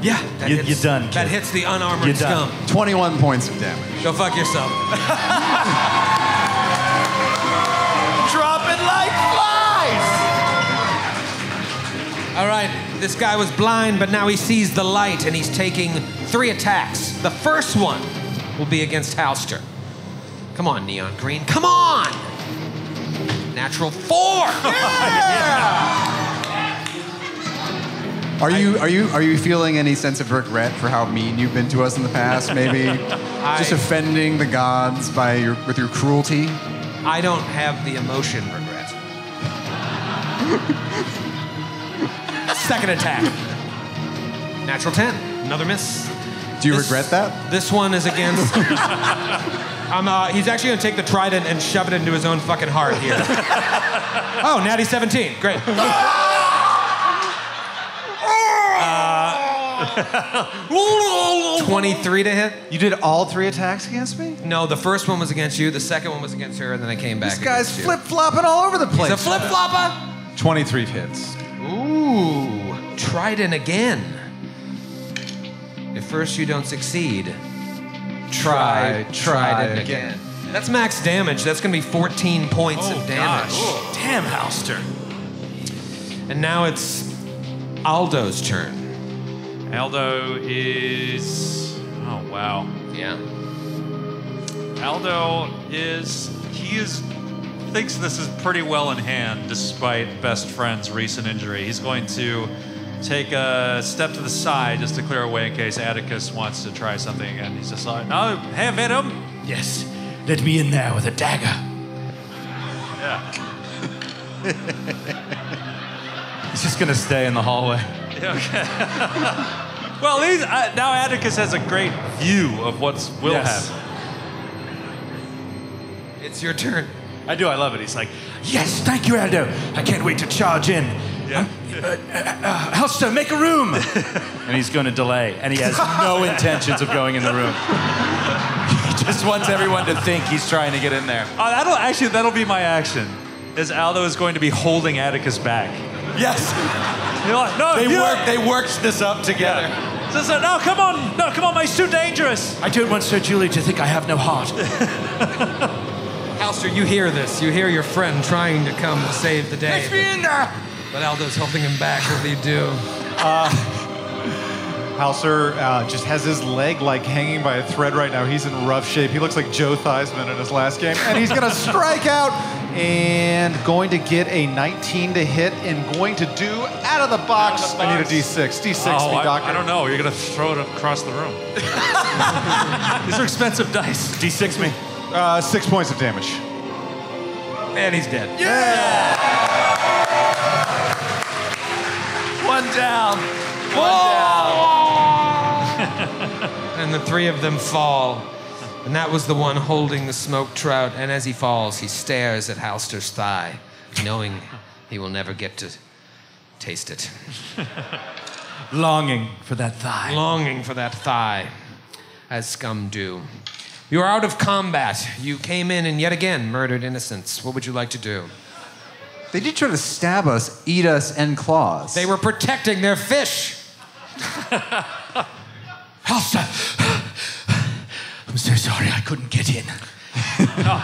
Yeah. You're done, kid. That hits the unarmored scum. 21 points of damage. Go fuck yourself. Dropping like flies! All right. This guy was blind, but now he sees the light, and he's taking 3 attacks. The first one will be against Halster. Come on, Neon Green. Come on! Natural 4! Yeah! Are you feeling any sense of regret for how mean you've been to us in the past? Maybe just offending the gods by with your cruelty? I don't have the emotion regret. Second attack. Natural 10. Another miss. Do you regret that? This one is against... he's actually going to take the trident and shove it into his own fucking heart here. Oh, natty 17. Great. Oh! 23 to hit. You did all 3 attacks against me? No, the first one was against you, the second one was against her, and then I came back. This guy's flip-flopping all over the place. He's a flip-flopper. 23 hits. Ooh. Trident again. If first you don't succeed, try it again. That's max damage. That's going to be 14 points of damage. Damn, Halster. And now it's Aldo's turn. Aldo is... Oh, wow. Yeah. Aldo is... He thinks this is pretty well in hand, despite best friend's recent injury. He's going to... take a step to the side just to clear away in case Atticus wants to try something again. He's just like, no, have at him. Yes, let me in there with a dagger. Yeah. He's just going to stay in the hallway. Yeah, okay. Well, now Atticus has a great view of what will happen. It's your turn. I do, I love it. He's like, yes, thank you, Aldo. I can't wait to charge in. Yeah. Halster, make a room! And he's going to delay, and he has no intentions of going in the room. He just wants everyone to think he's trying to get in there. That'll be my action, is Aldo is going to be holding Atticus back. Yes! They worked this up together. Yeah. So, no, come on! No, come on, mate's too dangerous! I don't want Sir Julie to think I have no heart. Halster, you hear this. You hear your friend trying to come save the day. Let me in there! But Aldo's helping him back. What do you do? Halster just has his leg like hanging by a thread right now. He's in rough shape. He looks like Joe Theismann in his last game. And he's going to strike out and going to get a 19 to hit and going to do out of the box. I need a D6. D6, doctor. I don't know. You're going to throw it across the room. These are expensive dice. D6 me. 6 points of damage. And he's dead. Yeah! One down. And the 3 of them fall. And that was the one holding the smoked trout. And as he falls, he stares at Halster's thigh, knowing he will never get to taste it. Longing for that thigh. Longing for that thigh, as scum do. You are out of combat. You came in and yet again murdered innocents. What would you like to do? They did try to stab us, eat us, and claw us. They were protecting their fish. Halster, I'm so sorry I couldn't get in. No.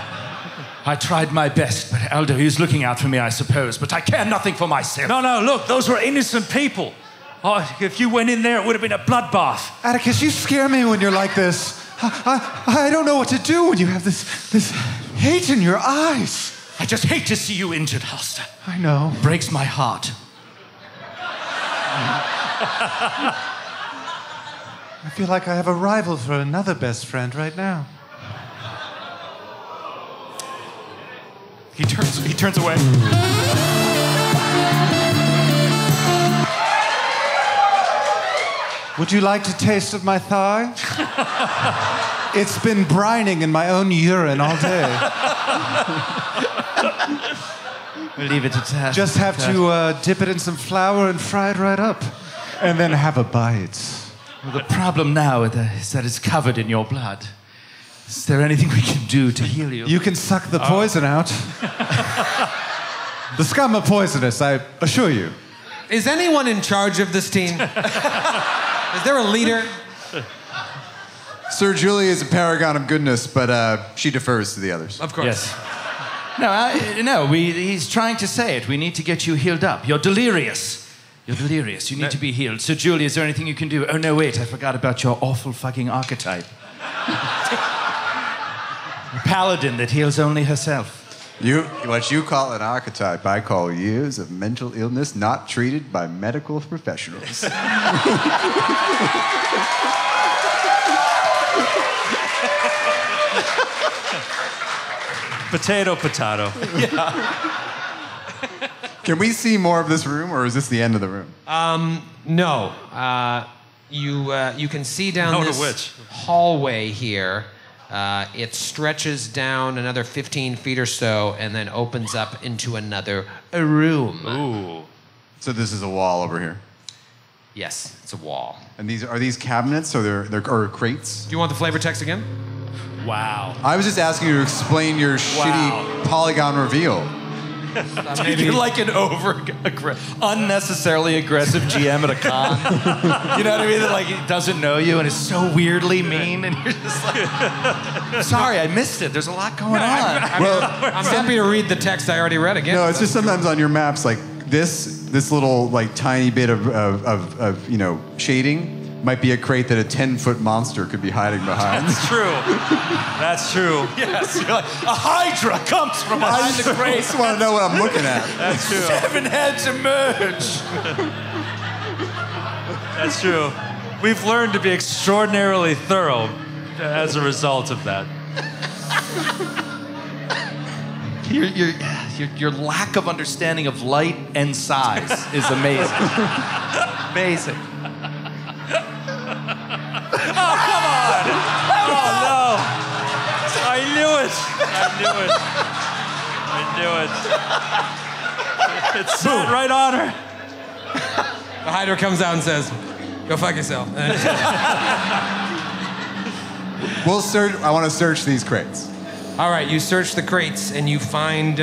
I tried my best, but Aldo, he was looking out for me, I suppose, but I care nothing for myself. No, no, look, those were innocent people. Oh, if you went in there, it would have been a bloodbath. Atticus, you scare me when you're like this. I don't know what to do when you have this hate in your eyes. I just hate to see you injured, Halster. I know. Breaks my heart. I feel like I have a rival for another best friend right now. He turns away. Would you like to taste of my thigh? It's been brining in my own urine all day. We'll leave it at that. Just have to dip it in some flour and fry it right up. And then have a bite. Well, the problem now is that it's covered in your blood. Is there anything we can do to heal you? You can suck the poison out. The scum are poisonous, I assure you. Is anyone in charge of this team? Is there a leader? Sir Julie is a paragon of goodness, but she defers to the others. Of course. Yes. No, he's trying to say it. We need to get you healed up. You're delirious. You're delirious. You need to be healed. So, Julie, is there anything you can do? Oh, no, wait. I forgot about your awful fucking archetype. A paladin that heals only herself. What you call an archetype, I call years of mental illness not treated by medical professionals. Potato, potato. Yeah. Can we see more of this room, or is this the end of the room? No. You can see down this hallway here. It stretches down another 15 feet or so, and then opens up into another room. Ooh. So this is a wall over here. Yes, it's a wall. And are these cabinets, or they're crates? Do you want the flavor text again? Wow. I was just asking you to explain your shitty polygon reveal. You're like an unnecessarily aggressive GM at a con. You know what I mean? That like it doesn't know you and is so weirdly mean, and you're just like, sorry, I missed it. There's a lot going on. I'm happy to read the text I already read again. No, it's just sometimes on your maps, like this little like tiny bit of you know shading. Might be a crate that a 10-foot monster could be hiding behind. That's true. That's true. Yes. You're like, a hydra comes from behind the crate. I just want to know what I'm looking at. That's true. 7 heads emerge. That's true. We've learned to be extraordinarily thorough as a result of that. Your lack of understanding of light and size is amazing. Amazing. Oh, come on! Oh, no! I knew it! I knew it. I knew it. It's set right on her. The hydra comes out and says, go fuck yourself. I want to search these crates. All right, you search the crates and you find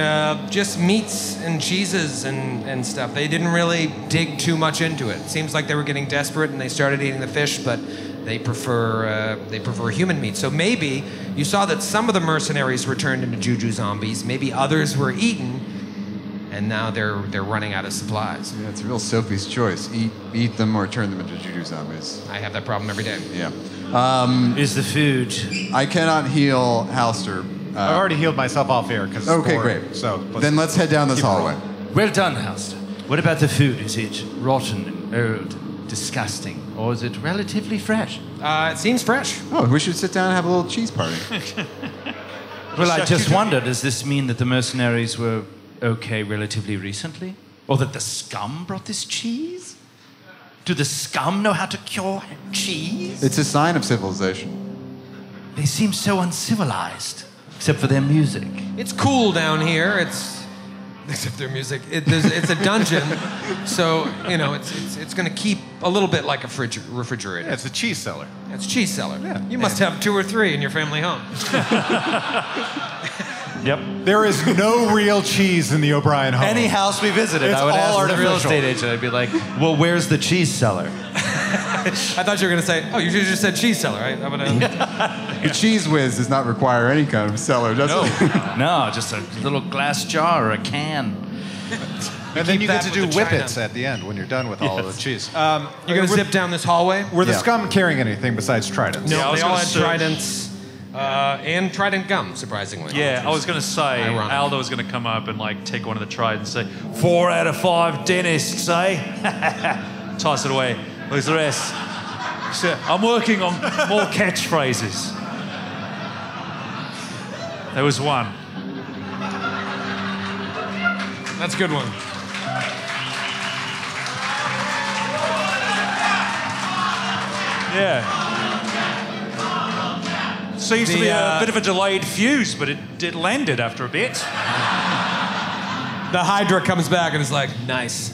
just meats and cheeses and stuff. They didn't really dig too much into it. Seems like they were getting desperate and they started eating the fish, but they prefer human meat. So maybe you saw that some of the mercenaries were turned into juju zombies. Maybe others were eaten, and now they're running out of supplies. Yeah, it's a real Sophie's choice. Eat them or turn them into juju zombies. I have that problem every day. Yeah. Is the food? I cannot heal Halster. I've already healed myself off air. Okay, great. So then let's head down this hallway. Well done, Halster. What about the food? Is it rotten and old? Disgusting, or is it relatively fresh? It seems fresh. Oh, we should sit down and have a little cheese party. Well, I just wonder, does this mean that the mercenaries were okay relatively recently? Or that the scum brought this cheese? Do the scum know how to cure cheese? It's a sign of civilization. They seem so uncivilized, except for their music. It's cool down here. Except their music. It's a dungeon, so you know it's going to keep a little bit like a refrigerator. Yeah, it's a cheese cellar. It's a cheese cellar. Yeah. You must have 2 or 3 in your family home. Yep. There is no real cheese in the O'Brien home. Any house we visited, I would ask the real estate agent. I'd be like, "Well, where's the cheese cellar?" I thought you were going to say, oh, you just said cheese cellar, right? I'm gonna... The cheese whiz does not require any kind of cellar, does it? No, just a little glass jar or a can. And then you get to do whippets at the end when you're done with all of the cheese. You're going to zip down this hallway? Were the scum carrying anything besides tridents? No, they all had tridents. And trident gum, surprisingly. Yeah, I was going to say, Aldo was going to come up and like take one of the tridents and say, 4 out of 5 dentists, eh? Toss it away. Lose the rest. So I'm working on more catchphrases. There was one. That's a good one. Yeah. Seems to be a bit of a delayed fuse, but it landed after a bit. The Hydra comes back and is like, nice.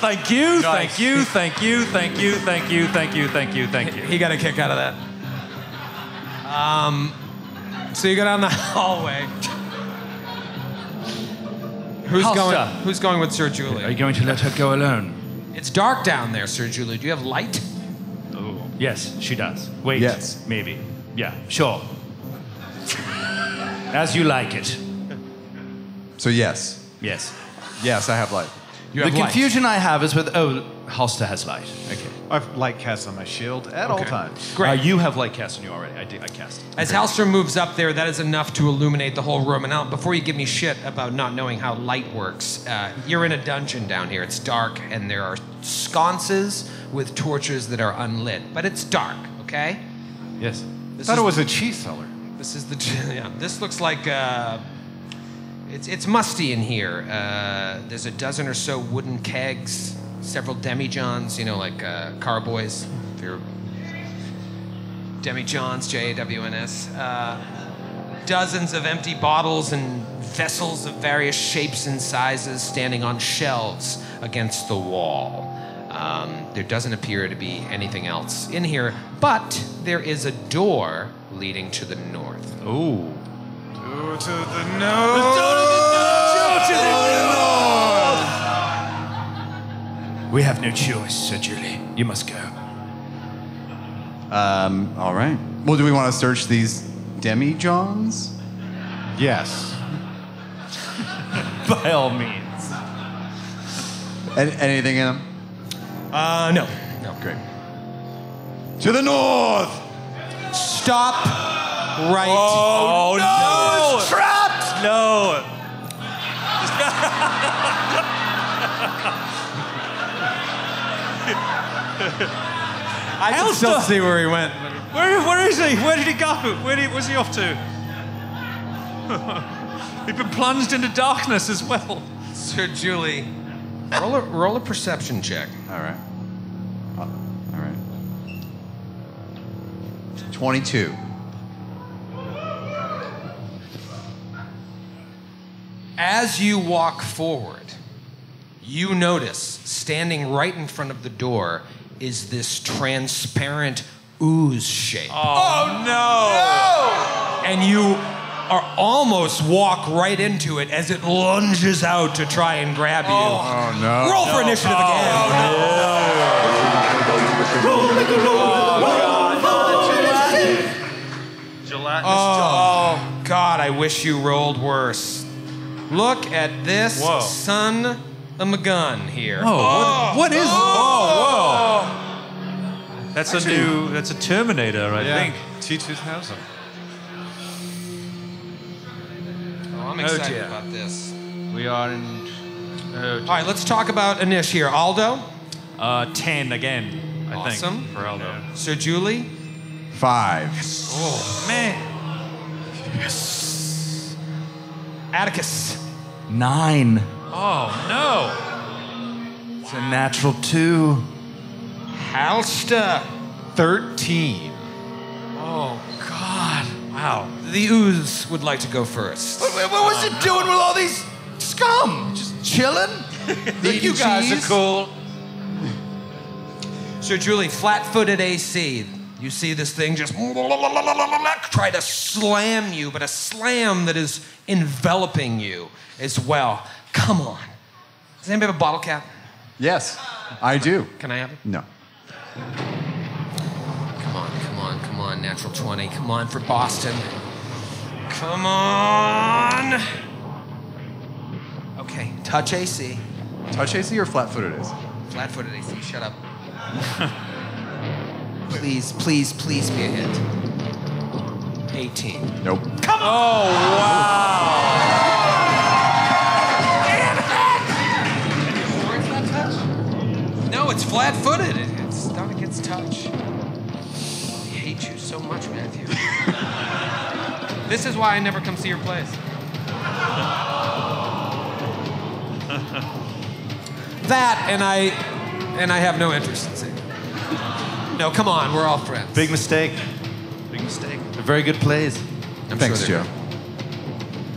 Thank you, nice. Thank you, thank you, thank you, thank you, thank you, thank you, thank you. He got a kick out of that. So you go down the hallway. Who's going with Sir Julie? Are you going to let her go alone? It's dark down there, Sir Julie. Do you have light? Yes, she does. Wait, yes. Maybe. Yeah, sure. As you like it. So yes. Yes. Yes, I have light. You have light. The confusion I have is with, oh, Halster has light. Okay. I have light cast on my shield at all times. Great. You have light cast on you already. I cast it. As Halster moves up there, that is enough to illuminate the whole room. And now, before you give me shit about not knowing how light works, you're in a dungeon down here. It's dark, and there are sconces with torches that are unlit, but it's dark, okay? Yes. I thought it was a cheese cellar. This is the, yeah. This looks like, it's musty in here. There's a dozen or so wooden kegs, several demijohns, you know, like carboys, if you're demijohns, J-A-W-N-S. Dozens of empty bottles and vessels of various shapes and sizes standing on shelves against the wall. There doesn't appear to be anything else in here, but there is a door leading to the north. Ooh. Door to the north! Door to the north! We have no choice, Sir Julie. You must go. All right. Well, do we want to search these demijohns? Yes. By all means. Anything in them? No. No, great. To the north! Stop right. Oh, no! It's trapped! No! I can still see where he went. Where is he? Where did he go? Where's he off to? He'd been plunged into darkness as well. Sir Julie. Roll a perception check. All right. All right. 22. As you walk forward, you notice standing right in front of the door is this transparent ooze shape. Oh, no! And you almost walk right into it as it lunges out to try and grab you. Oh, no. Roll for initiative again. Oh, no. Oh, God, I wish you rolled worse. Look at this son of a gun here. Oh, what is... Oh, whoa. That's a new... That's a Terminator, I think. T-2000. I'm excited about this. We are in... All right, let's talk about Anish here. Aldo? 10 again, I think. Awesome. For Aldo. Yeah. Sir Julie? 5. Yes. Oh, man. Yes. Atticus? 9. Oh, no. Wow. It's a natural 2. Halster? 13. Oh, God. Wow. The ooze would like to go first. What was it doing with all these scum? Just chilling? You guys are cool. Sir Julie, flat-footed AC. You see this thing just try to slam you, but a slam that is enveloping you as well. Come on. Does anybody have a bottle cap? Yes, I do. Can I have it? No. Come on, come on, come on, natural 20. Come on for Boston. Come on! Okay, touch AC. Touch AC or flat-footed AC? Flat-footed AC, shut up. Please, please, please be a hit. 18. Nope. Come on! Oh, wow! Damn it! It's not touch? No, it's flat-footed. It's not against touch. I hate you so much, Matthew. This is why I never come see your plays. That, and I have no interest in seeing it. No, come on, we're all friends. Big mistake. Big mistake. They're very good plays. I'm Thanks, sure Joe.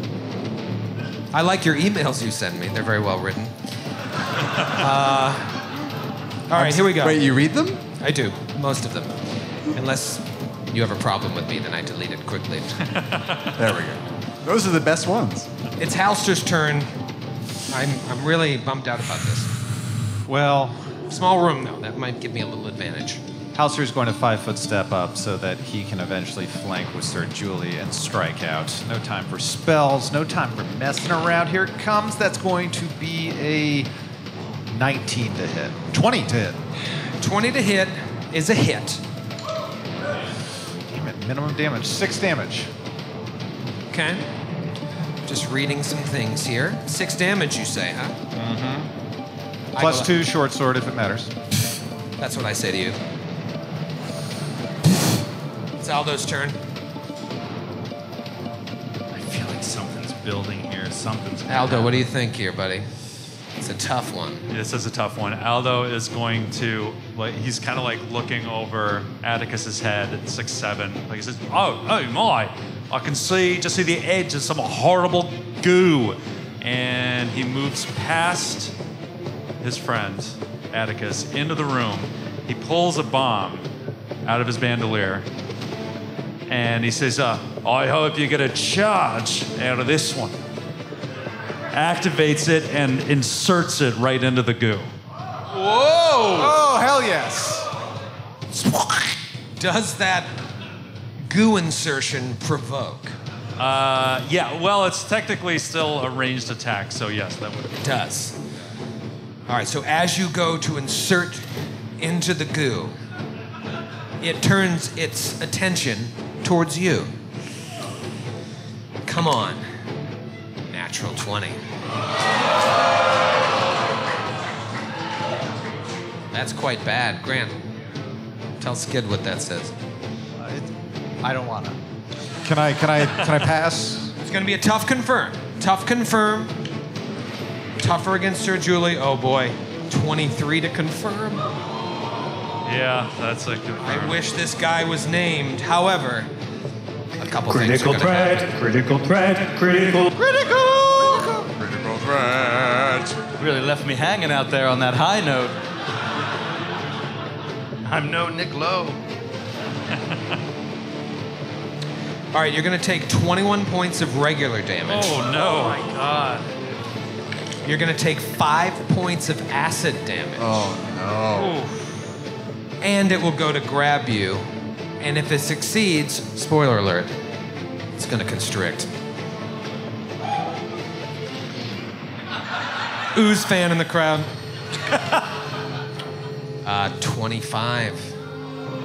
Good. I like your emails you send me. They're very well written. All right, here we go. Wait, you read them? I do, most of them. Unless you have a problem with me, then I delete it quickly. There we go. Those are the best ones. It's Halster's turn. I'm really bummed out about this. Well... Small room, though. That might give me a little advantage. Halster's going to 5 foot step up so that he can eventually flank with Sir Julie and strike out. No time for spells. No time for messing around. Here it comes. That's going to be a 19 to hit. 20 to hit. 20 to hit is a hit. Damn it. Minimum damage. 6 damage. Okay. Just reading some things here. 6 damage, you say, huh? Mm-hmm. Plus 2 short sword if it matters. That's what I say to you. It's Aldo's turn. I feel like something's building here. Something's going Aldo, happen. What do you think here, buddy? It's a tough one. This is a tough one. Aldo is going to, like, he's kind of like looking over Atticus's head at 6'7". Like he says, oh my. I can see, just see the edge of some horrible goo. And he moves past his friend, Atticus, into the room. He pulls a bomb out of his bandolier. And he says, I hope you get a charge out of this one. Activates it and inserts it right into the goo. Whoa! Oh, hell yes. Does that... goo insertion provoke? Yeah, well, it's technically still a ranged attack, so yes, that would. It does. All right, so as you go to insert into the goo, it turns its attention towards you. Come on. Natural 20. That's quite bad. Grant, tell Skid what that says. I don't want to. Can I pass? It's going to be a tough confirm. Tough confirm. Tougher against Sir Julie. Oh, boy. 23 to confirm. Yeah, that's a confirm. I wish this guy was named. However, a couple critical things are going to happen. Critical threat. Critical threat. Critical. Critical threat. Really left me hanging out there on that high note. I'm no Nick Lowe. All right, you're going to take 21 points of regular damage. Oh, no. Oh, my God. You're going to take 5 points of acid damage. Oh, no. Ooh. And it will go to grab you. And if it succeeds, spoiler alert, it's going to constrict. Ooze fan in the crowd. 25.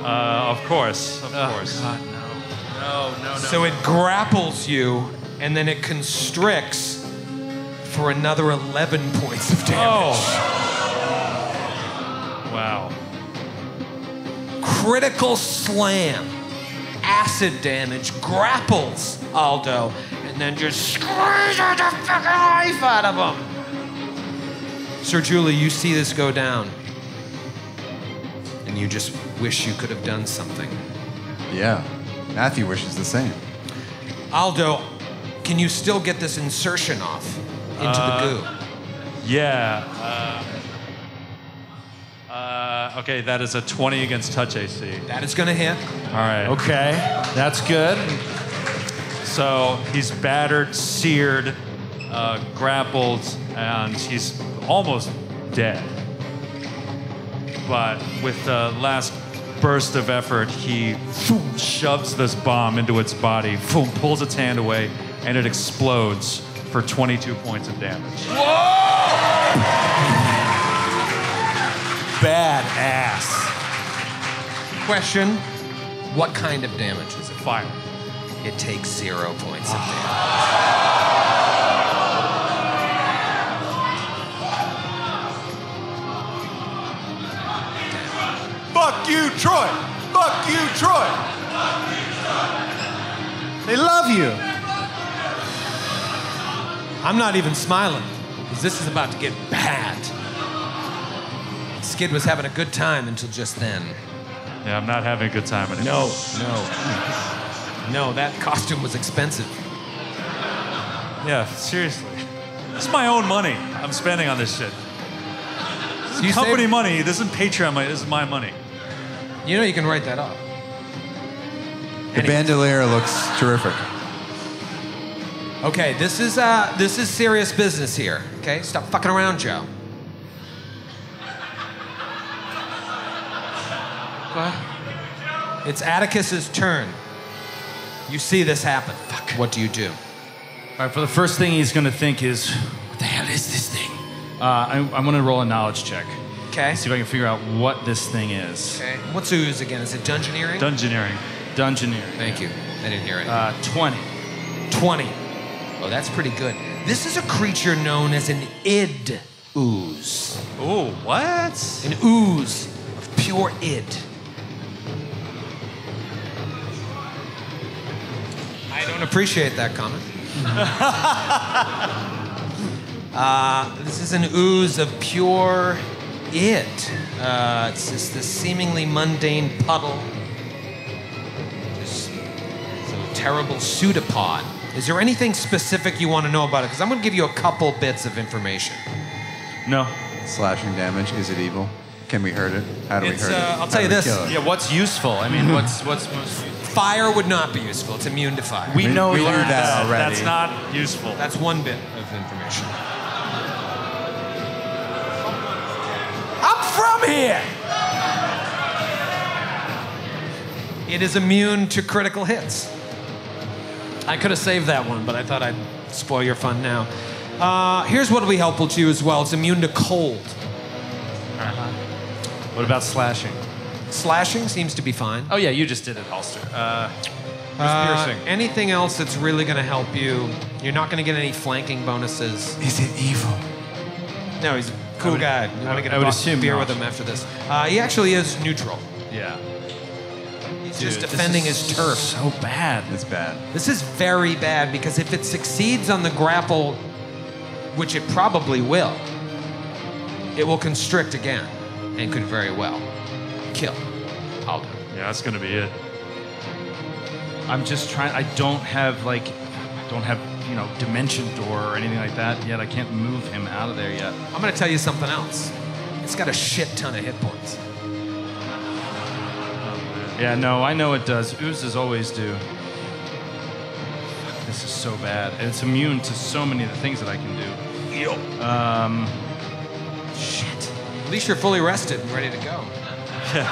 Of course. Of course. God, no. No. It grapples you, and then it constricts for another 11 points of damage. Oh. Wow. Critical slam. Acid damage grapples Aldo, and then just squeezes the fucking life out of him. Sir Julie, you see this go down, and you just wish you could have done something. Yeah. Matthew wishes the same. Aldo, can you still get this insertion off into the goo? Yeah. Okay, that is a 20 against touch AC. That is going to hit. All right. Okay, that's good. So he's battered, seared, grappled, and he's almost dead. but with the last burst of effort, he shoves this bomb into its body, pulls its hand away, and it explodes for 22 points of damage. Whoa! Badass. Question, what kind of damage is it? Fire. It takes 0 points of damage. Fuck you, Troy. Fuck you, Troy. They love you. I'm not even smiling, because this is about to get bad. Skid was having a good time until just then. Yeah, I'm not having a good time anymore. No, that costume was expensive. Yeah, seriously. It's my own money I'm spending on this shit. This is company money. This isn't Patreon money. This is my money. You know you can write that off. The bandolier looks terrific. Okay, this is serious business here. Okay, stop fucking around, Joe. It's Atticus's turn. You see this happen. Fuck. What do you do? All right, for the first thing he's going to think is, what the hell is this thing? I'm going to roll a knowledge check. Okay. See if I can figure out what this thing is. Okay. What's ooze again? Is it dungeoneering? Dungeoneering. Thank you. I didn't hear it. 20. 20. Oh, that's pretty good. This is a creature known as an id ooze. Oh, what? An ooze of pure id. I don't appreciate that comment. This is an ooze of pure id. It's just this seemingly mundane puddle. Just a terrible pseudopod. Is there anything specific you want to know about it? Because I'm going to give you a couple bits of information. No. Slashing damage. Is it evil? Can we hurt it? How do we hurt it? I'll tell you this. Yeah, what's useful? I mean, what's most useful? Fire would not be useful. It's immune to fire. We learned that already. That's not useful. That's one bit of information. I'm from here! It is immune to critical hits. I could have saved that one, but I thought I'd spoil your fun now. Here's what will be helpful to you as well. It's immune to cold. Uh-huh. What about slashing? Slashing seems to be fine. Oh, yeah, you just did it, Halster. Piercing. Anything else that's really going to help you? You're not going to get any flanking bonuses. Is it evil? No, he's a cool guy. You want to get a beer with him after this. He actually is neutral. Yeah. He's just defending his turf. So bad. It's bad. This is very bad, because if it succeeds on the grapple, which it probably will, it will constrict again and could very well kill Aldo. Yeah, that's gonna be it. I'm just trying. I don't have dimension door or anything like that yet. I can't move him out of there yet. I'm gonna tell you something else. It's got a shit ton of hit points. Yeah, no, I know it does. Oozes always do. This is so bad, and it's immune to so many of the things that I can do. Yo. Shit. At least you're fully rested and ready to go. Give it a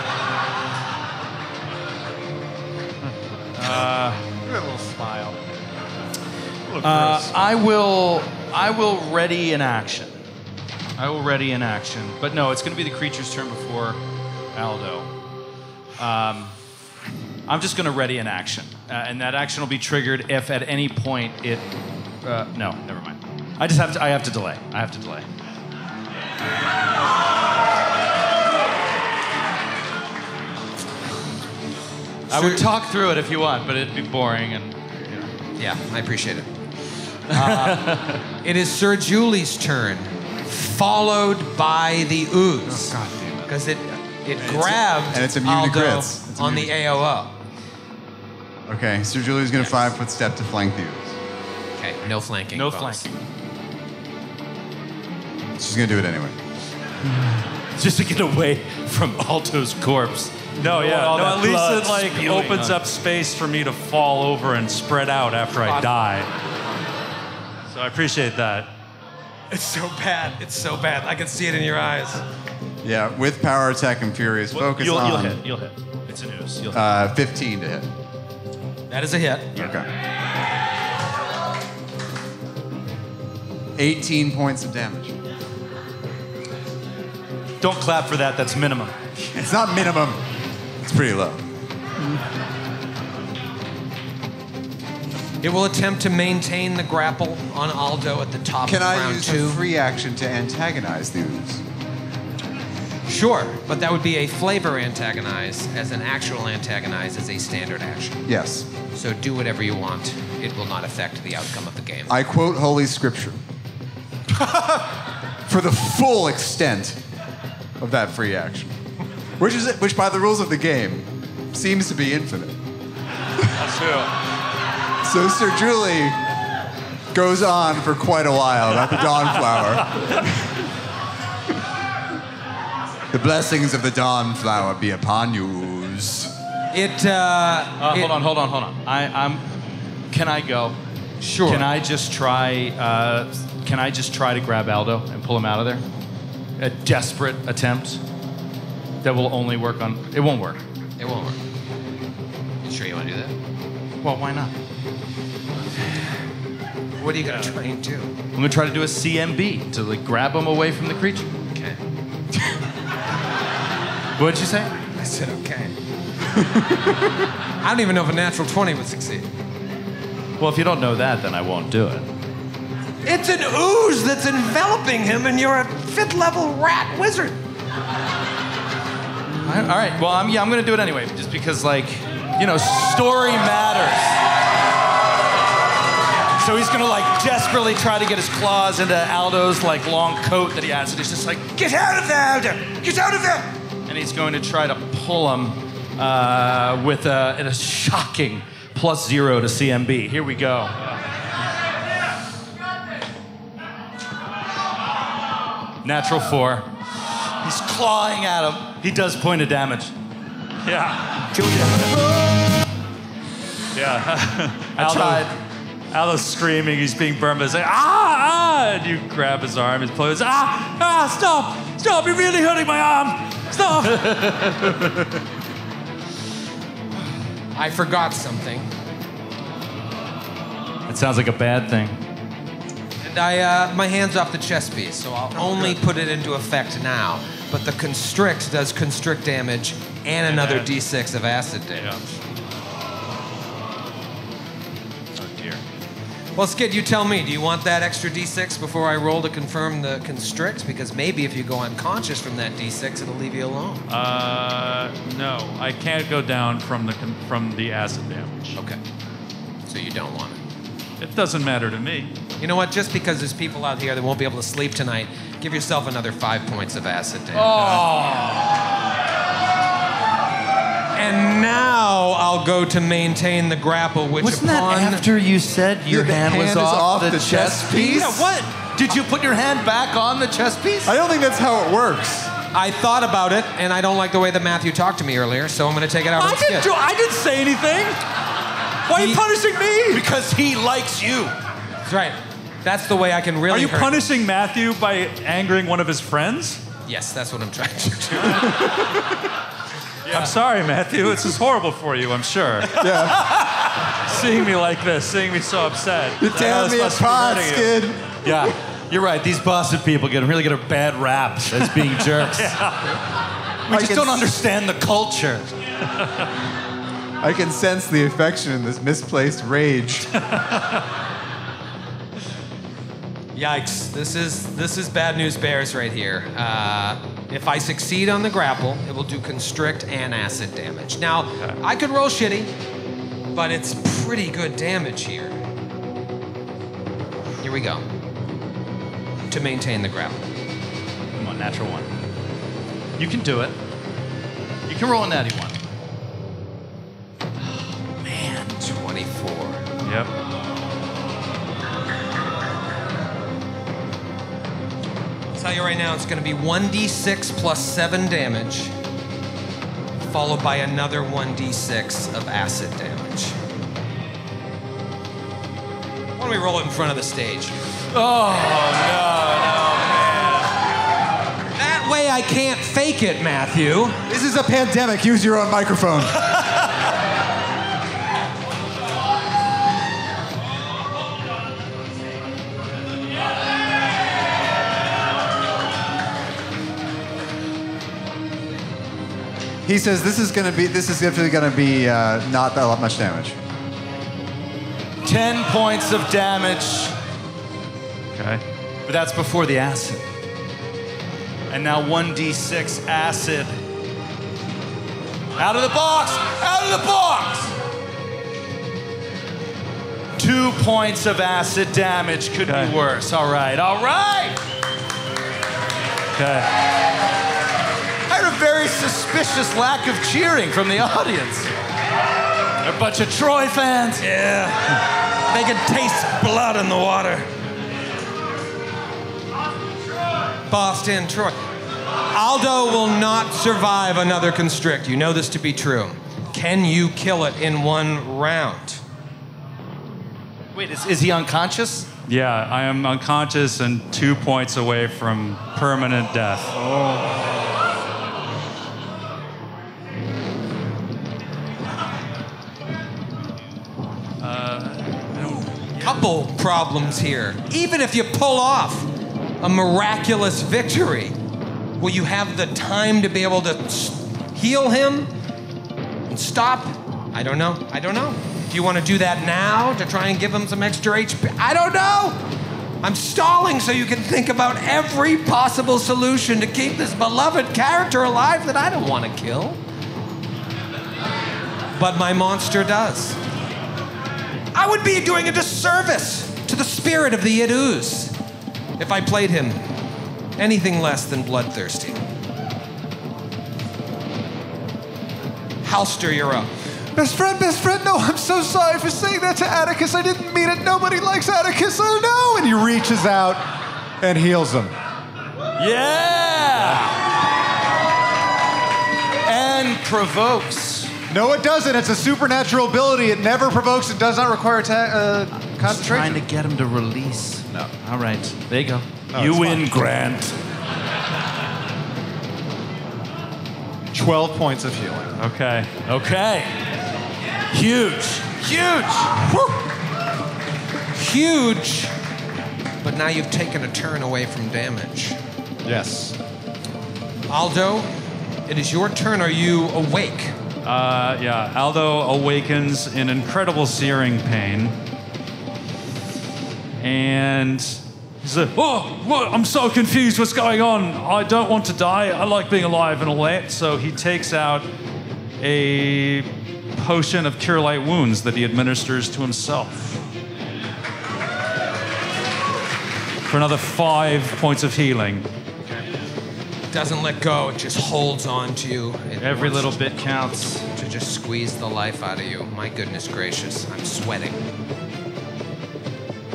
little smile. I will ready in action. But no, it's going to be the creature's turn before Aldo. I'm just going to ready in action, and that action will be triggered if at any point it. No, never mind. I have to delay. I would talk through it if you want, but it'd be boring and, Yeah, I appreciate it. It is Sir Julie's turn, followed by the ooze. Oh, God damn it. Because it grabbed Aldo on the AOO. Okay, Sir Julie's going to 5-foot step to flank the ooze. Okay, no flanking. She's going to do it anyway. Just to get away from Aldo's corpse. At least it opens up space for me to fall over and spread out after I die. So I appreciate that. It's so bad. I can see it in your eyes. Yeah, with power attack and furious focus on. You'll hit. It's an ooze. You'll hit. 15 to hit. That is a hit. Okay. 18 points of damage. Don't clap for that. That's minimum. It's not minimum. It's pretty low. It will attempt to maintain the grapple on Aldo at the top of round 2. Can I use a free action to antagonize the ooze? Sure, but that would be a flavor antagonize, as an actual antagonize is a standard action. Yes. So do whatever you want. It will not affect the outcome of the game. I quote Holy Scripture for the full extent of that free action, which by the rules of the game seems to be infinite. That's true. So Sir Julie goes on for quite a while at the Dawnflower. The blessings of the Dawnflower be upon you. Hold on. Can I go? Sure. Can I just try? Can I just try to grab Aldo and pull him out of there? A desperate attempt that will only work on. It won't work. It won't work. You sure you want to do that? Well, why not? What are you gonna try and do? I'm gonna try to do a CMB to like grab him away from the creature. Okay. What'd you say? I said okay. I don't even know if a natural 20 would succeed. Well, if you don't know that, then I won't do it. It's an ooze that's enveloping him, and you're a 5th level rat wizard. All right. Well, I'm gonna do it anyway, just because like, you know, story matters. So he's gonna like desperately try to get his claws into Aldo's like long coat that he has, and he's just like, "Get out of there, Aldo! Get out of there!" And he's going to try to pull him with a shocking +0 to CMB. Here we go. Natural 4. He's clawing at him. He does point of damage. Yeah. 2 damage. Yeah. I tried. Aldo's screaming, he's being burned, but he's like, ah, ah, and you grab his arm, his clothes, ah, ah, stop, stop, you're really hurting my arm, stop. I forgot something. It sounds like a bad thing. And my hand's off the chest piece, so I'll only put it into effect now, but the constrict does constrict damage and another D6 of acid damage. Yeah. Well, Skid, you tell me, do you want that extra D6 before I roll to confirm the constrict? Because maybe if you go unconscious from that D6, it'll leave you alone. No, I can't go down from the acid damage. Okay, so you don't want it. It doesn't matter to me. You know what, just because there's people out here that won't be able to sleep tonight, give yourself another 5 points of acid damage. And now I'll go to maintain the grapple, which wasn't upon... Wasn't that after you said your hand was off the chest piece? Yeah, what? Did you put your hand back on the chest piece? I don't think that's how it works. I thought about it, and I don't like the way that Matthew talked to me earlier, so I'm going to take it out with Skid. I didn't say anything. Why are you punishing me? Because he likes you. That's right. That's the way I can really hurt. Are you punishing Matthew by angering one of his friends? Yes, that's what I'm trying to do. Yeah. I'm sorry, Matthew. This is horrible for you, I'm sure. Yeah. Seeing me like this, seeing me so upset. You're tearing me apart, Skid. Yeah, you're right. These Boston people really get a bad rap as being jerks. Yeah. We just don't understand the culture. I can sense the affection in this misplaced rage. Yikes! This is bad news bears right here. If I succeed on the grapple, it will do constrict and acid damage. Now, I could roll shitty, but it's pretty good damage here. Here we go. To maintain the grapple. Come on, natural 1. You can do it. You can roll a natty 1. Oh, man. 24. Yep. I'll tell you right now, it's going to be 1d6 plus 7 damage, followed by another 1d6 of acid damage. Why don't we roll it in front of the stage? Oh, no, no, man. That way I I can't fake it, Matthew. This is a pandemic. Use your own microphone. He says this is definitely gonna be not that much damage. 10 points of damage. Okay. But that's before the acid. And now 1d6 acid. Out of the box! Out of the box! 2 points of acid damage could be worse. All right, all right! Okay. I heard a very suspicious lack of cheering from the audience. They're a bunch of Troy fans. Yeah. They can taste blood in the water. Boston, Troy. Aldo will not survive another constrict. You know this to be true. Can you kill it in one round? Wait, is he unconscious? Yeah, I am unconscious and 2 points away from permanent death. Oh. Couple problems here. Even if you pull off a miraculous victory, will you have the time to be able to heal him and stop? I don't know. I don't know. Do you want to do that now to try and give him some extra HP? I don't know. I'm stalling so you can think about every possible solution to keep this beloved character alive that I don't want to kill. But my monster does. I would be doing a disservice to the spirit of the id ooze if I played him anything less than bloodthirsty. Halster, you're up. Best friend, no, I'm so sorry for saying that to Atticus. I didn't mean it. Nobody likes Atticus. Oh, no. And he reaches out and heals him. Yeah! And provokes. No, it doesn't. It's a supernatural ability. It never provokes. It does not require concentration. I'm just trying to get him to release. No. All right. There you go. No, you win, Grant. 12 points of healing. Okay. Okay. Huge. Huge. Woo. Huge. But now you've taken a turn away from damage. Yes. Aldo, it is your turn. Are you awake? Yeah, Aldo awakens in incredible searing pain. And he's like, oh, I'm so confused, what's going on? I don't want to die, I like being alive and all that. So he takes out a potion of Cure Light Wounds that he administers to himself. For another 5 points of healing. Doesn't let go, it just holds on to you. Every little bit counts. To just squeeze the life out of you. My goodness gracious, I'm sweating.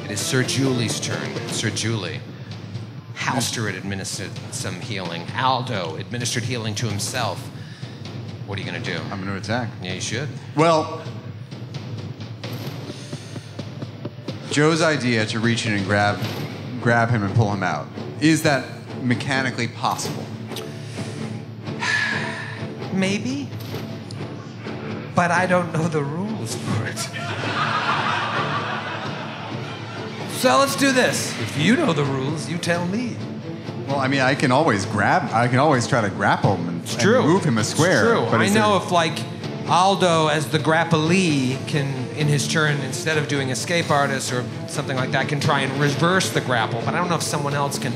It is Sir Julie's turn. Sir Julie. Halster had administered some healing. Aldo administered healing to himself. What are you going to do? I'm going to attack. Yeah, you should. Well, Joe's idea to reach in and grab him and pull him out, is that mechanically possible? Maybe, but I don't know the rules for it. So let's do this. If you know the rules, you tell me. Well, I mean, I can always try to grapple him and move him a square. It's true. But I know if, like, Aldo as the grapplee can, in his turn, instead of doing escape artist or something like that, can try and reverse the grapple, but I don't know if someone else can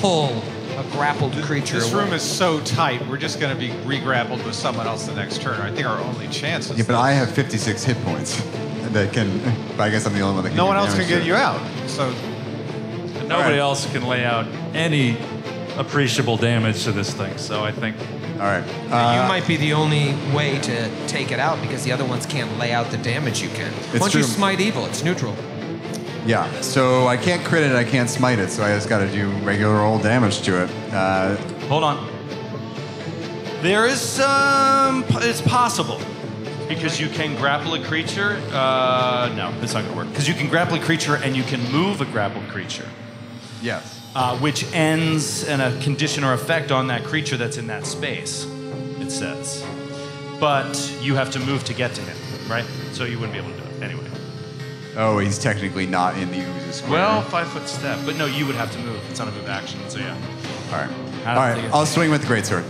pull a grappled creature away. This room is so tight, we're just going to be re-grappled with someone else the next turn. I think our only chance is... Yeah, but I have 56 hit points that can... But I guess I'm the only one that can... No one else can get you out, so... Nobody else can lay out any appreciable damage to this thing, so I think... All right. You might be the only way to take it out because the other ones can't lay out the damage you can. Once you smite evil, it's neutral. Yeah, so I can't crit it, I can't smite it, so I just got to do regular old damage to it. Hold on. There is some... It's possible. Because you can grapple a creature... no, it's not going to work. Because you can grapple a creature and you can move a grappled creature. Yes. which ends in a condition or effect on that creature that's in that space, it says. But you have to move to get to him, right? So you wouldn't be able to do it anyway. Oh, he's technically not in the ooze square. Well, 5 foot step. But no, you would have to move. It's not a move action, so yeah. All right. All right, I'll swing with the greatsword.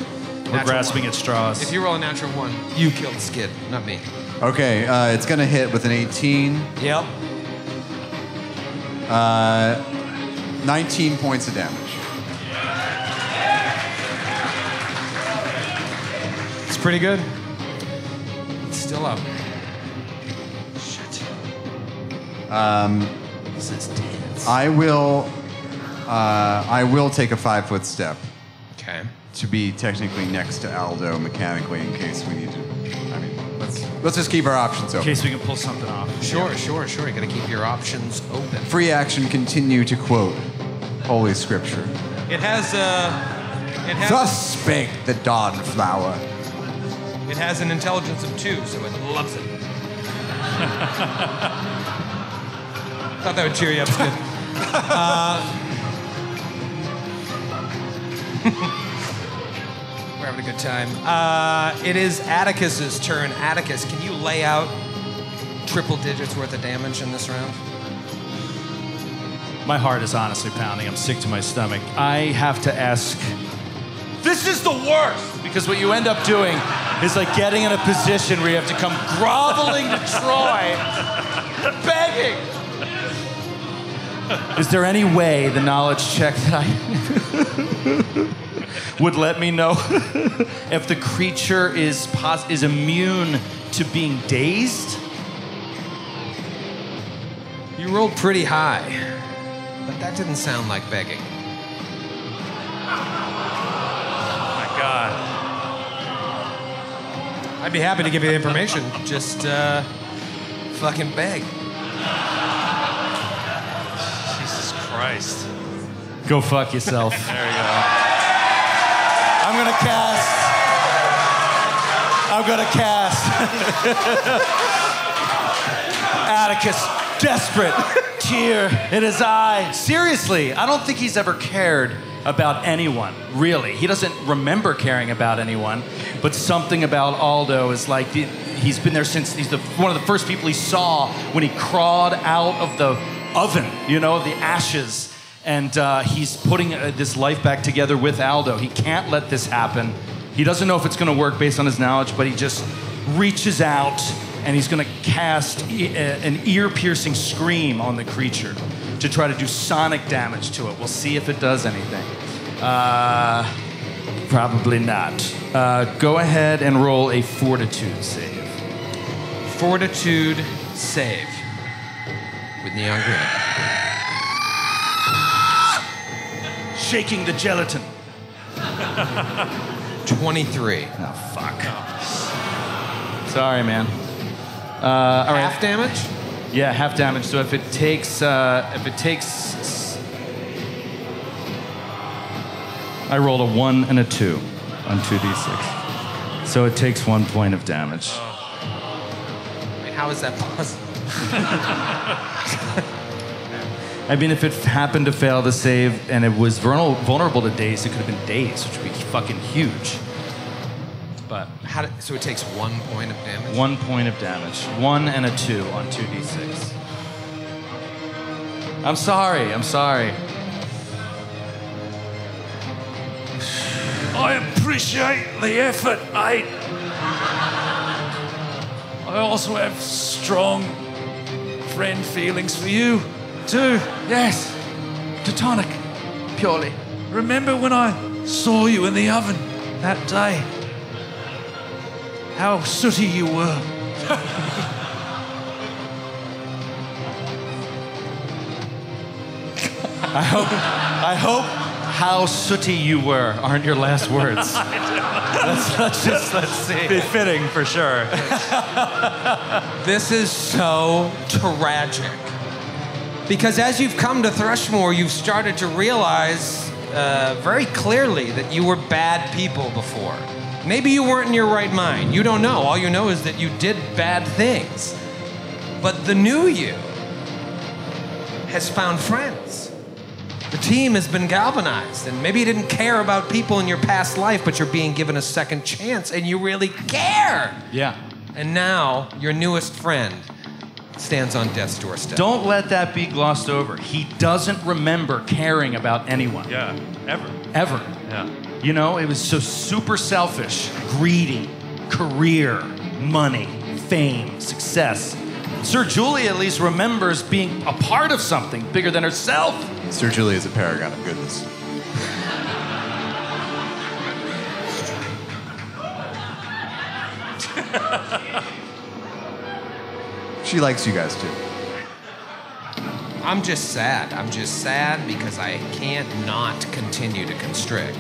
We're grasping at straws. If you roll a natural one, you kill the skid, not me. Okay, it's going to hit with an 18. Yep. 19 points of damage. It's pretty good. It's still up. Shit. This is dance. I will take a 5 foot step. Okay. To be technically next to Aldo mechanically in case we need to. I mean, let's just keep our options open. In case we can pull something off. Sure, yeah. Sure. You gotta keep your options open. Free action. Continue to quote Holy Scripture. It has. Thus spake the dawn flower. It has an intelligence of 2, so it loves it. Thought that would cheer you up. Good. We're having a good time. It is Atticus's turn. Atticus, can you lay out triple digits worth of damage in this round? My heart is honestly pounding. I'm sick to my stomach. I have to ask. This is the worst! Because what you end up doing is like getting in a position where you have to come groveling to Troy, begging. Is there any way the knowledge check that I would let me know if the creature is immune to being dazed? You rolled pretty high, but that didn't sound like begging. Oh my God. I'd be happy to give you the information. Just fucking beg. Christ. Go fuck yourself. There you go. I'm gonna cast. Atticus, desperate, tear in his eye. Seriously, I don't think he's ever cared about anyone, really. He doesn't remember caring about anyone, but something about Aldo is like, he's been there since, he's one of the first people he saw when he crawled out of the oven, you know, the ashes, and he's putting this life back together with Aldo. He can't let this happen. He doesn't know if it's going to work based on his knowledge, but he just reaches out and he's going to cast an ear-piercing scream on the creature to try to do sonic damage to it. We'll see if it does anything. Probably not. Go ahead and roll a fortitude save. Fortitude save. With neon green. Shaking the gelatin. 23. Oh, fuck. Sorry, man. All right. Half damage? Yeah, half damage. So if it takes, I rolled a 1 and a 2 on 2d6. So it takes 1 point of damage. Wait, how is that possible? I mean, if it happened to fail the save and it was vulnerable to dazed, it could have been dazed, which would be fucking huge. But so it takes 1 point of damage? 1 point of damage. 1 and a 2 on 2d6. I'm sorry. I appreciate the effort, mate. I also have strong friend feelings for you, too. Yes, platonic, purely. Remember when I saw you in the oven that day? How sooty you were. I hope how sooty you were aren't your last words. Let's see. Befitting for sure. This is so tragic. Because as you've come to Thrushmore, you've started to realize very clearly that you were bad people before. Maybe you weren't in your right mind. You don't know. All you know is that you did bad things. But the new you has found friends. The team has been galvanized, and maybe you didn't care about people in your past life, but you're being given a second chance, and you really care. Yeah. And now your newest friend stands on death's doorstep. Don't let that be glossed over. He doesn't remember caring about anyone. Yeah, ever. Ever. Yeah. You know, it was so super selfish, greedy, career, money, fame, success. Sir Julie at least remembers being a part of something bigger than herself. Sir Julie is a paragon of goodness. She likes you guys too. I'm just sad. I'm just sad because I can't not continue to constrict.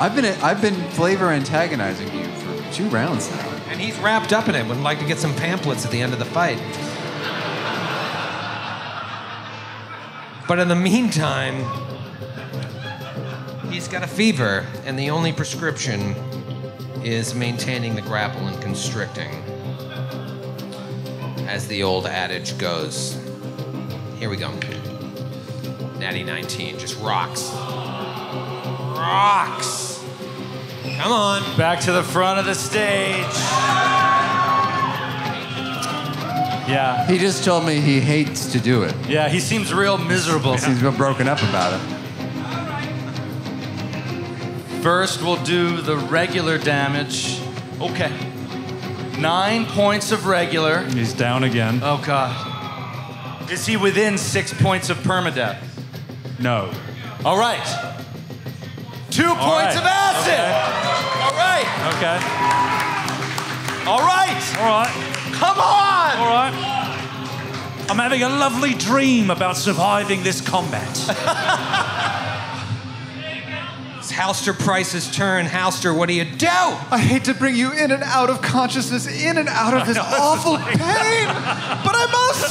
I've been flavor antagonizing you for 2 rounds now. And he's wrapped up in it. Would like to get some pamphlets at the end of the fight. But in the meantime, he's got a fever, and the only prescription is maintaining the grapple and constricting. As the old adage goes. Here we go. Natty 19 just rocks. Rocks! Come on. Back to the front of the stage. Yeah. He just told me he hates to do it. Yeah, he seems real miserable. He seems real broken up about it. First, we'll do the regular damage. Okay. 9 points of regular. He's down again. Oh, God. Is he within 6 points of permadeath? No. All right. 2 points of acid. Okay. All right. Okay. All right. All right. Come on! All right. I'm having a lovely dream about surviving this combat. It's Halster Price's turn. Halster, what do you do? I hate to bring you in and out of consciousness, in and out of this awful pain, but I must.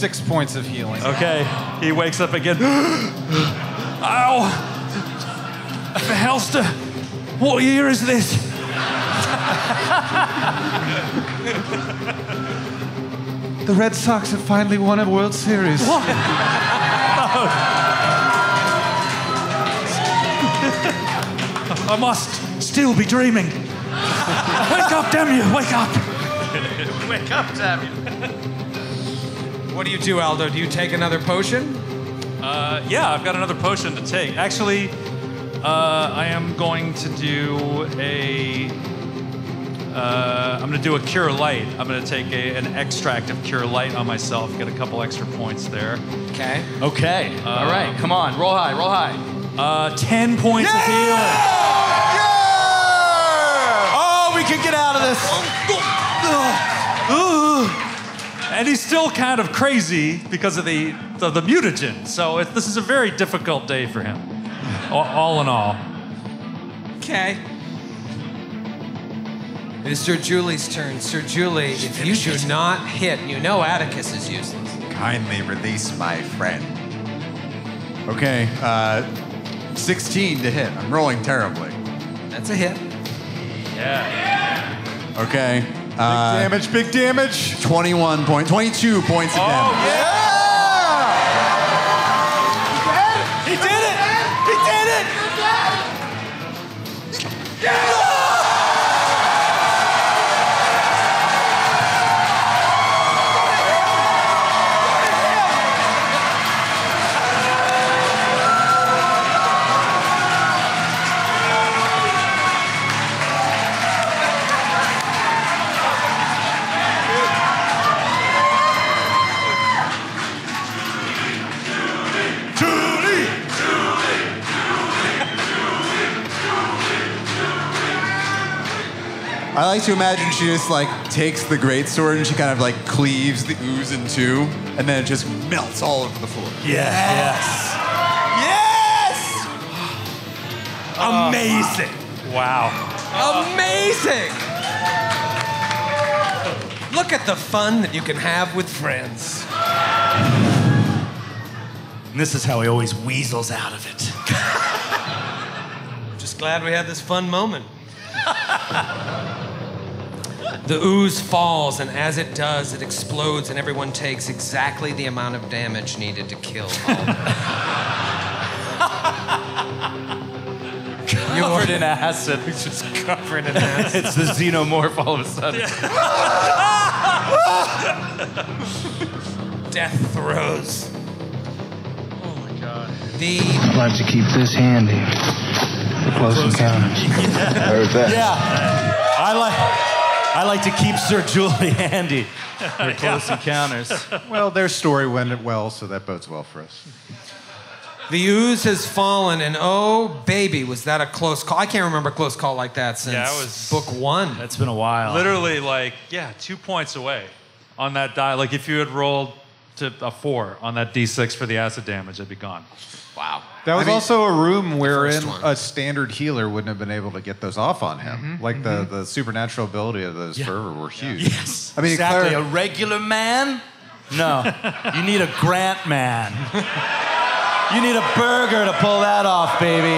6 points of healing. Okay, he wakes up again. Ow! Halster, what year is this? The Red Sox have finally won a World Series. What? Oh. I must still be dreaming. Wake up, damn you! Wake up! Wake up, damn you! What do you do, Aldo? Do you take another potion? Yeah, I've got another potion to take. Actually, I am going to do a. I'm going to do a Cure Light. I'm going to take an extract of Cure Light on myself, get a couple extra points there. Okay. Okay. All right, come on. Roll high, roll high. 10 points of healing. Yeah! Oh, we can get out of this. And he's still kind of crazy because of the mutagen. So this is a very difficult day for him, all in all. Okay. It is Sir Julie's turn. Sir Julie, if you do not hit, you know Atticus is useless. Kindly release my friend. Okay, 16 to hit. I'm rolling terribly. That's a hit. Yeah. Okay. Big damage. 22 points of damage. Oh, yeah! He did it! He did it! He did it! Yeah! I like to imagine she just like takes the greatsword and she kind of like cleaves the ooze in two and then it just melts all over the floor. Yes. Yes. Yes. Amazing. Wow. Amazing. Look at the fun that you can have with friends. And this is how he always weasels out of it. Just glad we had this fun moment. The ooze falls, and as it does, it explodes, and everyone takes exactly the amount of damage needed to kill Aldo. Covered in acid. He's just covered in acid. It's the xenomorph all of a sudden. Yeah. Death throes. Oh my god. I'd like to keep this handy for close encounters. Yeah. Heard that. Yeah. I like to keep Sir Julie handy for close encounters. Well, their story went well, so that bodes well for us. The ooze has fallen, and oh, baby, was that a close call? I can't remember a close call like that since book one. That's been a while. Literally, like, yeah, 2 points away on that die. Like, if you had rolled to a 4 on that D6 for the acid damage, it'd be gone. Wow. That was also a room wherein a standard healer wouldn't have been able to get those off on him. Mm-hmm, like, the supernatural ability of those fervor were huge. Yes, I mean, exactly. A regular man? No. You need a Grant man. You need a burger to pull that off, baby.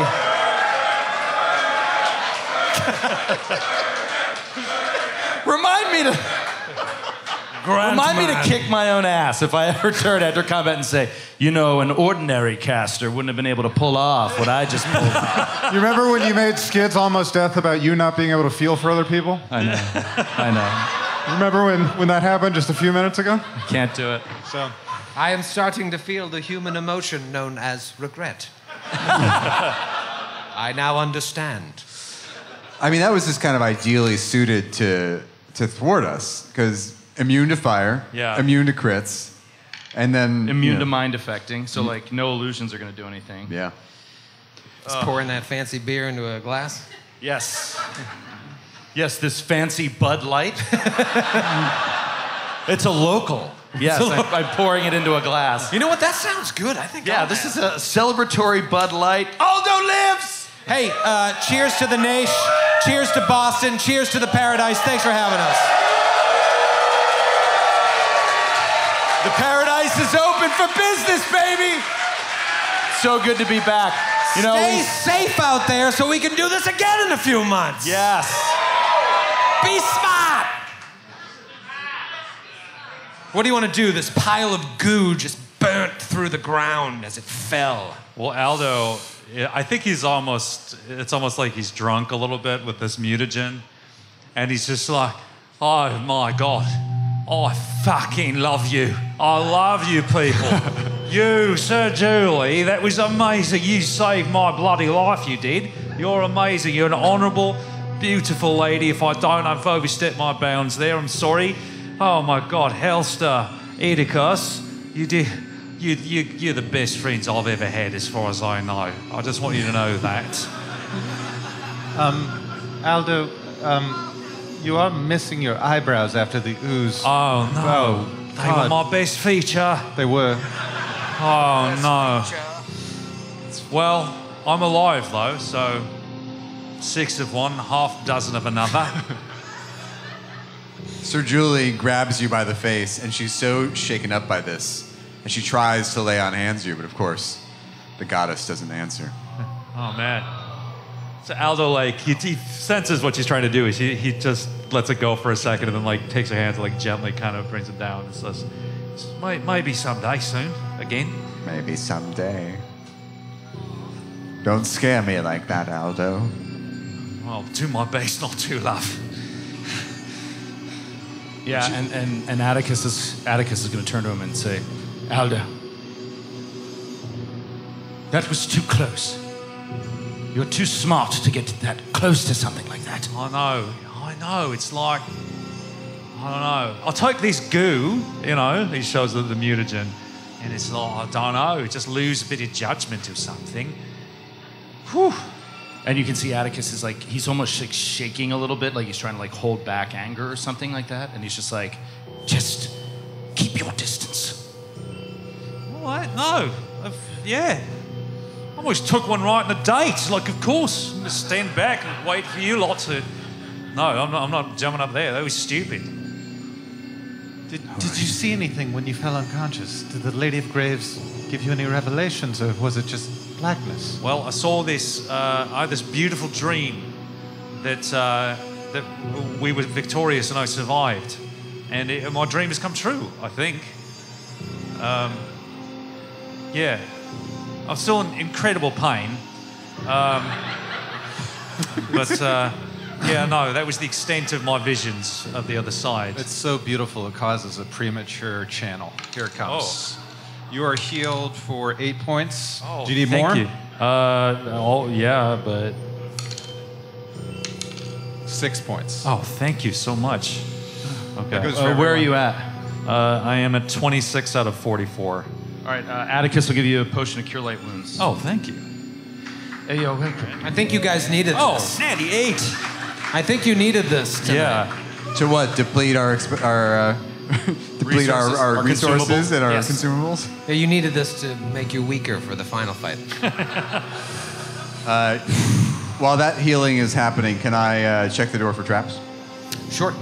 Remind me to kick my own ass if I ever turn after combat and say, you know, an ordinary caster wouldn't have been able to pull off what I just pulled off. You remember when you made Skid's Almost Death about you not being able to feel for other people? I know. I know. Remember when that happened just a few minutes ago? I can't do it. So. I am starting to feel the human emotion known as regret. I now understand. I mean, that was just kind of ideally suited to thwart us, because immune to fire, immune to crits, and then... Immune to mind affecting, so like no illusions are going to do anything. Yeah. Just pouring that fancy beer into a glass? Yes. Yes, this fancy Bud Light. It's a local. Yes, I'm pouring it into a glass. You know what? That sounds good. I think. Yeah, this is a celebratory Bud Light. Aldo lives. Hey, cheers to the Nash. Cheers to Boston. Cheers to the Paradise. Thanks for having us. The Paradise is open for business, baby. So good to be back. You know, stay safe out there, so we can do this again in a few months. Yes. Be smart. What do you want to do? This pile of goo just burnt through the ground as it fell. Well, Aldo, I think he's almost, it's almost like he's drunk a little bit with this mutagen. And he's just like, oh my God, I fucking love you. I love you people. You, Sir Julie, that was amazing. You saved my bloody life, you did. You're amazing. You're an honorable, beautiful lady. If I don't, I've overstepped my bounds there. I'm sorry. Oh my God, Halster, Atticus, you're the best friends I've ever had, as far as I know. I just want you to know that. Aldo, you are missing your eyebrows after the ooze. Oh no, oh, they were my best feature. They were. Oh no. Well, I'm alive though, so 6 of one, half dozen of another. Sir Julie grabs you by the face, and she's so shaken up by this. And she tries to lay on hands you, but of course, the goddess doesn't answer. Oh, man. So Aldo, like, he senses what she's trying to do. He just lets it go for a second and then, like, takes her hands and, like, gently kind of brings it down and says, maybe someday soon, again. Maybe someday. Don't scare me like that, Aldo. Well, do my best not to, love. Yeah, and Atticus is going to turn to him and say, Aldo, that was too close. You're too smart to get that close to something like that. I know. It's like, I don't know. I'll take this goo, you know, he shows the mutagen, and it's like, I don't know, just lose a bit of judgment or something. Whew. And you can see Atticus is like, he's almost like shaking a little bit, like he's trying to like hold back anger or something like that. And he's just like, just keep your distance. All right, no. I almost took one right in the date. Like, of course, I'm just stand back and wait for you lot to... No, I'm not jumping up there. That was stupid. Did you see anything when you fell unconscious? Did the Lady of Graves give you any revelations, or was it just blackness? Well, I saw this, I had this beautiful dream that that we were victorious and I survived. And my dream has come true, I think. Yeah. I'm still in incredible pain. Yeah, no, that was the extent of my visions of the other side. It's so beautiful. It causes a premature channel. Here it comes. Oh. You are healed for 8 points. Oh, do you need more? Thank you. Oh, yeah, but... 6 points. Oh, thank you so much. Okay. Where are you at? I am at 26 out of 44. All right, Atticus will give you a potion to cure light wounds. Oh, thank you. Hey, yo, I think you guys needed this. Oh, Natty 8. I think you needed this tonight. Yeah. To what? Deplete our resources and our consumables? Yeah, you needed this to make you weaker for the final fight. While that healing is happening, can I check the door for traps? Sure.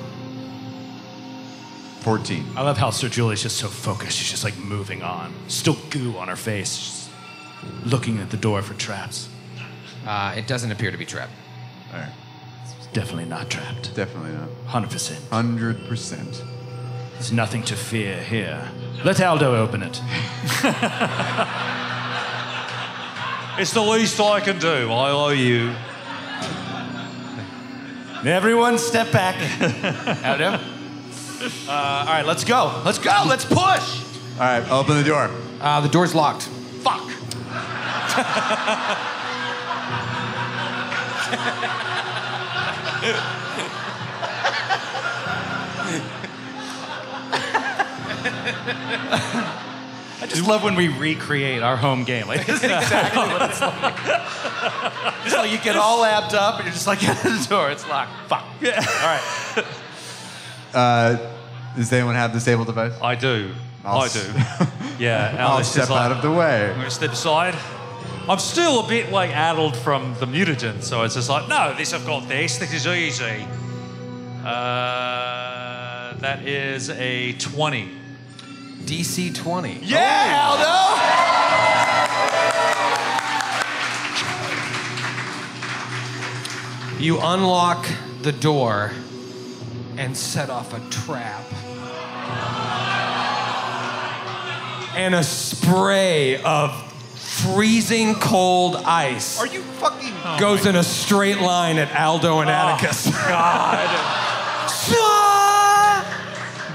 14. I love how Sir Julie's just so focused. She's just like moving on. Still goo on her face. She's looking at the door for traps. It doesn't appear to be trapped. All right. It's definitely not trapped. Definitely not. 100%. 100%. There's nothing to fear here. Let Aldo open it. It's the least I can do. I owe you. Everyone step back. Aldo? All right, let's go. Let's go. Let's push. All right, open the door. The door's locked. Fuck. I just love when we recreate our home game. Like, this is exactly what it's like. Just like you get all amped up and you're just like, at the door, it's locked. Fuck. Yeah. All right. Does anyone have the stable device? I do. I do. Yeah. I'll step out of the way. I'm going to step aside. I'm still a bit like addled from the mutagen, so it's just like, no, this I've got this. This is easy. That is a 20. DC 20. Yeah, Aldo! Oh. You unlock the door and set off a trap. And a spray of freezing cold ice goes in a straight line at Aldo and Atticus. God.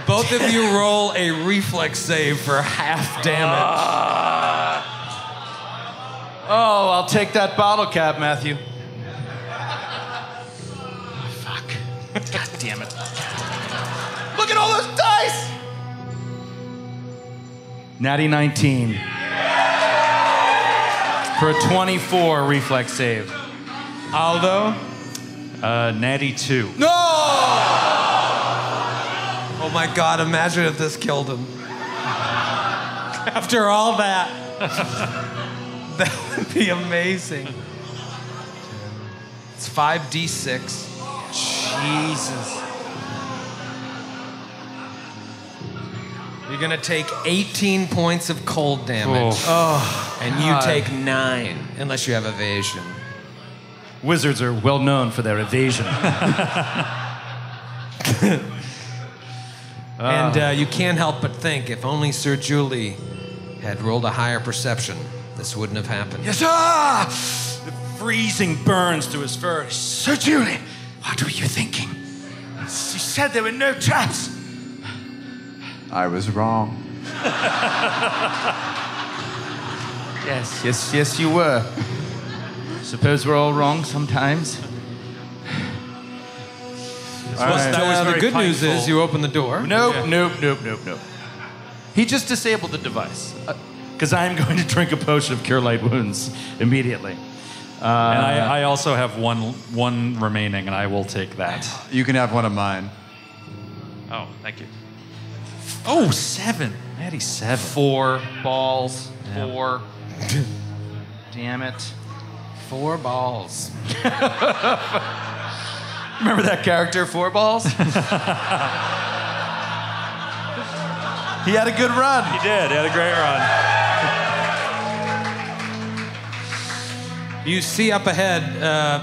Both of you roll a reflex save for half damage. Oh, I'll take that bottle cap, Matthew. God damn it. Look at all those dice! Natty 19. Yeah! For a 24 reflex save. Aldo? Natty 2. No! Oh my God, imagine if this killed him. After all that, that would be amazing. It's 5d6. Jesus. You're going to take 18 points of cold damage. Oh, and you take 9, unless you have evasion. Wizards are well known for their evasion. And you can't help but think, if only Sir Julie had rolled a higher perception, this wouldn't have happened. Yes, ah! The freezing burns through his fur. Sir Julie! What were you thinking? You said there were no traps. I was wrong. Yes, you were. Suppose we're all wrong sometimes. The good news is you open the door. Nope. He just disabled the device. Because I am going to drink a potion of Cure Light Wounds immediately. And I also have one remaining, and I will take that. You can have one of mine. Oh, thank you. Oh, 7. Maddie, 7. 4 balls. Damn. 4. Damn it. 4 balls. Remember that character, 4 Balls? He had a good run. He did. He had a great run. You see up ahead,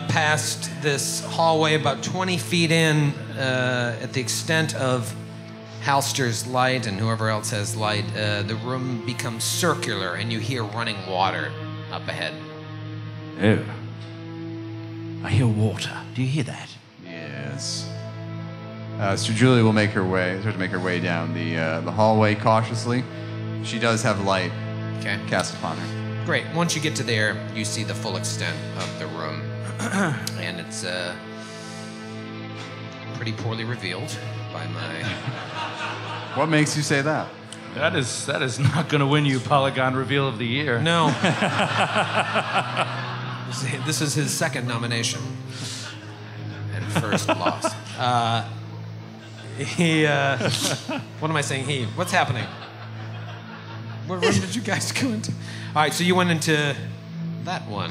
past this hallway about 20 feet in at the extent of Halster's light and whoever else has light, the room becomes circular and you hear running water up ahead. Oh. I hear water. Do you hear that? Yes. So Julie will start to make her way down the hallway cautiously. She does have light cast upon her. Great. Once you get to there, you see the full extent of the room. And it's pretty poorly revealed by my... What makes you say that? That is not going to win you Polygon Reveal of the Year. No. This is his second nomination. And first loss. What am I saying? He. What's happening? What room did you guys go into? All right, so you went into that one.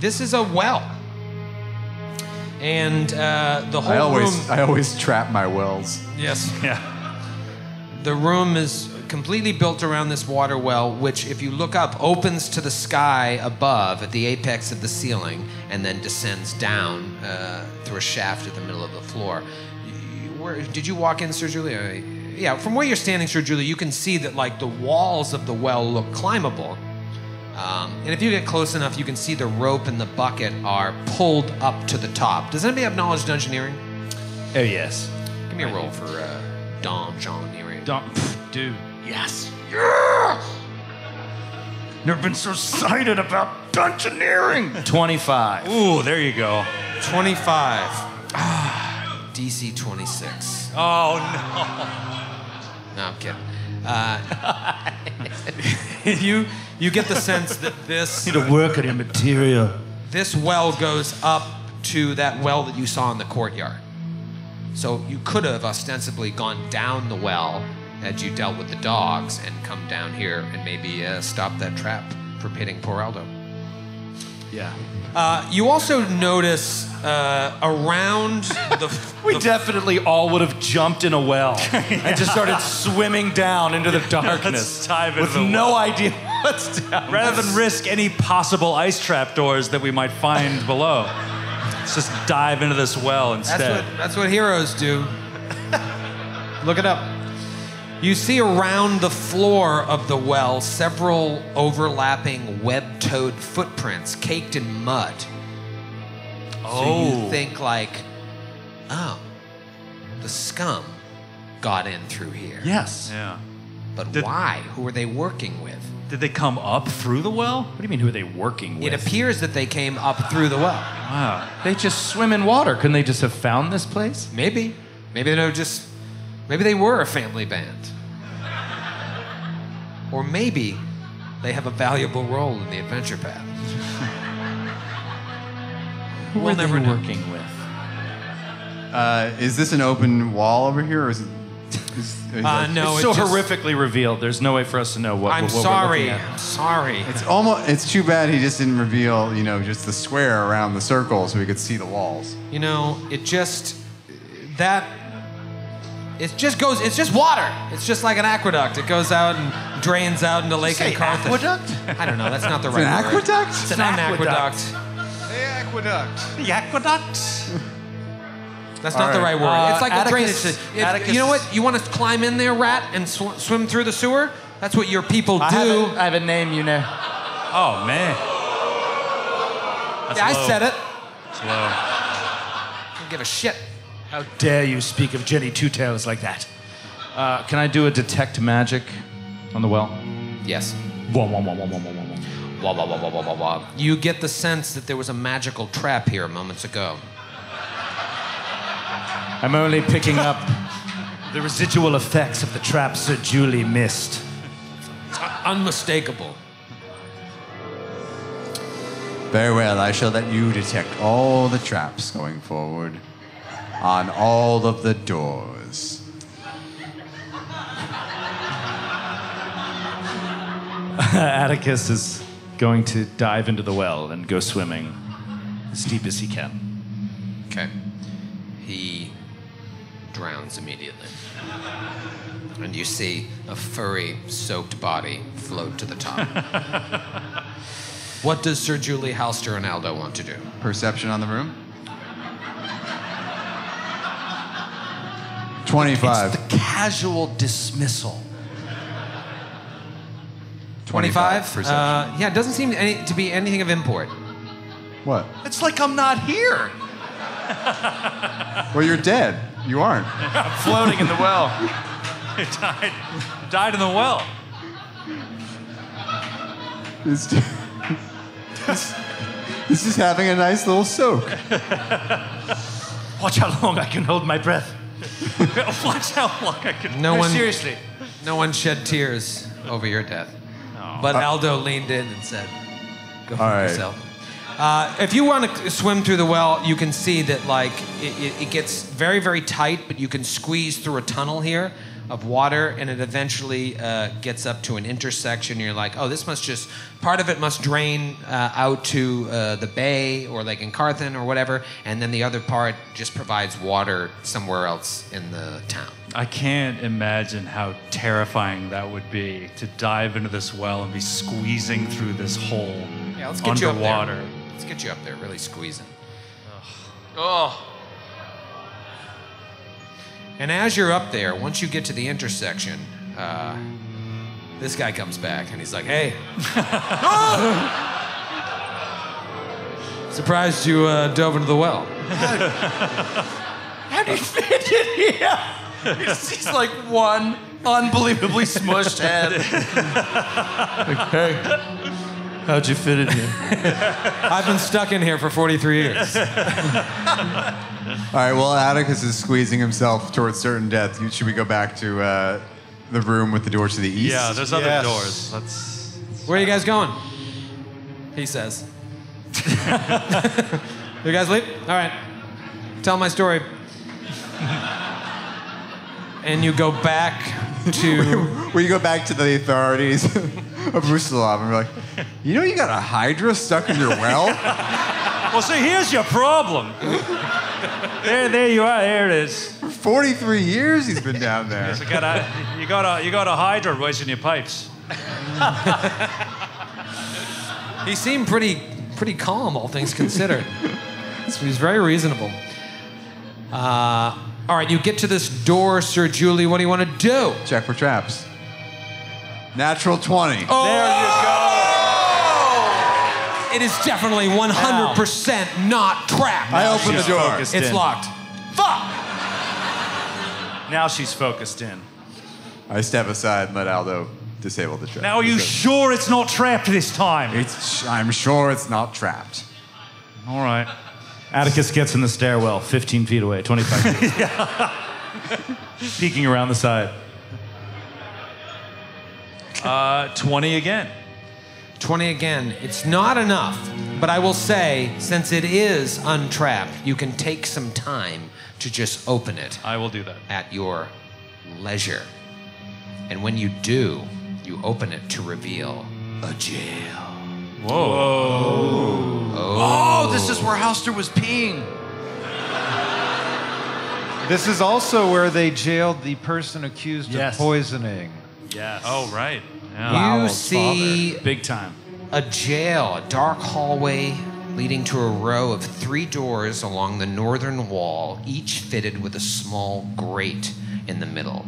This is a well. And the whole room... I always trap my wells. Yes. Yeah. The room is completely built around this water well, which, if you look up, opens to the sky above at the apex of the ceiling and then descends down through a shaft at the middle of the floor. Did you walk in, Sir Julie? Yeah, from where you're standing, Sir Julie, you can see that like the walls of the well look climbable. And if you get close enough, you can see the rope and the bucket are pulled up to the top. Does anybody have knowledge of dungeoneering? Oh, yes. Give me a roll for dungeoneering. Dude, yes. Yes! Never been so excited about dungeoneering. 25. Ooh, there you go. 25. Ah, DC 26. Oh, no. No, I'm kidding. You get the sense that this... You need to work on your material. This well goes up to that well that you saw in the courtyard. So you could have ostensibly gone down the well had you dealt with the dogs and come down here and maybe stop that trap for pitting poor Aldo. Yeah. You also notice around the... We definitely all would have jumped in a well and just started swimming down into the darkness with no idea what's down. Rather than risk any possible ice trap doors that we might find below, let's just dive into this well instead. That's what heroes do. Look it up. You see around the floor of the well several overlapping web-toed footprints caked in mud. Oh. So you think like, oh, the scum got in through here. Yes. Yeah. But why? Who are they working with? Did they come up through the well? What do you mean, who are they working with? It appears that they came up through the well. Wow. They just swim in water. Couldn't they just have found this place? Maybe. Maybe they were a family band. Or maybe they have a valuable role in the adventure path. Who are they working with? Is this an open wall over here, or is it? No, it's so just horrifically revealed. There's no way for us to know what. I'm sorry. It's almost. It's too bad he just didn't reveal, you know, just the square around the circle so we could see the walls. You know, It's just water. It's just like an aqueduct. It goes out and drains out into Lake Carthage. Aqueduct? I don't know. That's not the right word. It's an aqueduct. It's not an aqueduct. The aqueduct. That's not the right word. It's like Atticus, a drainage. You know what? You want to climb in there, rat, and swim through the sewer? That's what your people do. I have a name, you know. Oh, man. That's low. I said it. It's low. I don't give a shit. How dare you speak of Jenny Two Tails like that? Can I do a detect magic on the well? Yes. You get the sense that there was a magical trap here moments ago. I'm only picking up the residual effects of the trap Sir Julie missed. It's unmistakable. Very well, I shall let you detect all the traps going forward on all of the doors. Atticus is going to dive into the well and go swimming as deep as he can. Okay. He drowns immediately. And you see a furry, soaked body float to the top. What does Sir Julie, Halster, and Aldo want to do? Perception on the room? 25. It's the casual dismissal. 25? Yeah, it doesn't seem to be anything of import. What? It's like I'm not here. Well, you're dead. You aren't. I'm floating in the well. I died in the well. This is having a nice little soak. Watch how long I can hold my breath. Watch how long I can... No one, seriously. No one shed tears over your death. No. But Aldo leaned in and said, go for yourself. If you want to swim through the well, you can see that like it gets very, very tight, but you can squeeze through a tunnel here of water, and it eventually gets up to an intersection. You're like, oh, this must just, part of it must drain out to the bay or Lake Incarthen or whatever, and then the other part just provides water somewhere else in the town. I can't imagine how terrifying that would be, to dive into this well and be squeezing through this hole. Yeah, let's get underwater. You up there. Let's get you up there, really squeezing. Ugh. Oh. And as you're up there, once you get to the intersection, this guy comes back and he's like, hey. Surprised you dove into the well. How do you fit in here? He's like one unbelievably smushed head. Like, hey, how'd you fit in here? I've been stuck in here for 43 years. All right, well, Atticus is squeezing himself towards certain death. Should we go back to the room with the door to the east? Yeah, there's other doors. Let's Where are you guys going? He says. You guys leave? All right. Tell my story. And you go back to... Will you go back to the authorities of Rusalov and be like, you know you got a hydra stuck in your well? Well, see, here's your problem. There you are. There it is. For 43 years he's been down there. Yes, you got a hydra wasting your pipes. He seemed pretty calm, all things considered. He's very reasonable. All right, you get to this door, Sir Julie. What do you want to do? Check for traps. Natural 20. Oh! There you go. It is definitely 100% not trapped. I opened the door. It's locked. Fuck! Now she's focused in. I step aside and let Aldo disable the trap. Now are you sure it's not trapped this time? I'm sure it's not trapped. All right. Atticus gets in the stairwell, 15 feet away, 25 feet away. Yeah. Peeking around the side. 20 again. 20 again. It's not enough, but I will say, since it is untrapped, you can take some time to just open it. I will do that. At your leisure. And when you do, you open it to reveal a jail. Whoa. Oh. This is where Halster was peeing. This is also where they jailed the person accused of poisoning. Yes. Oh, right. Yeah. You see big time. A jail, a dark hallway leading to a row of three doors along the northern wall, each fitted with a small grate in the middle.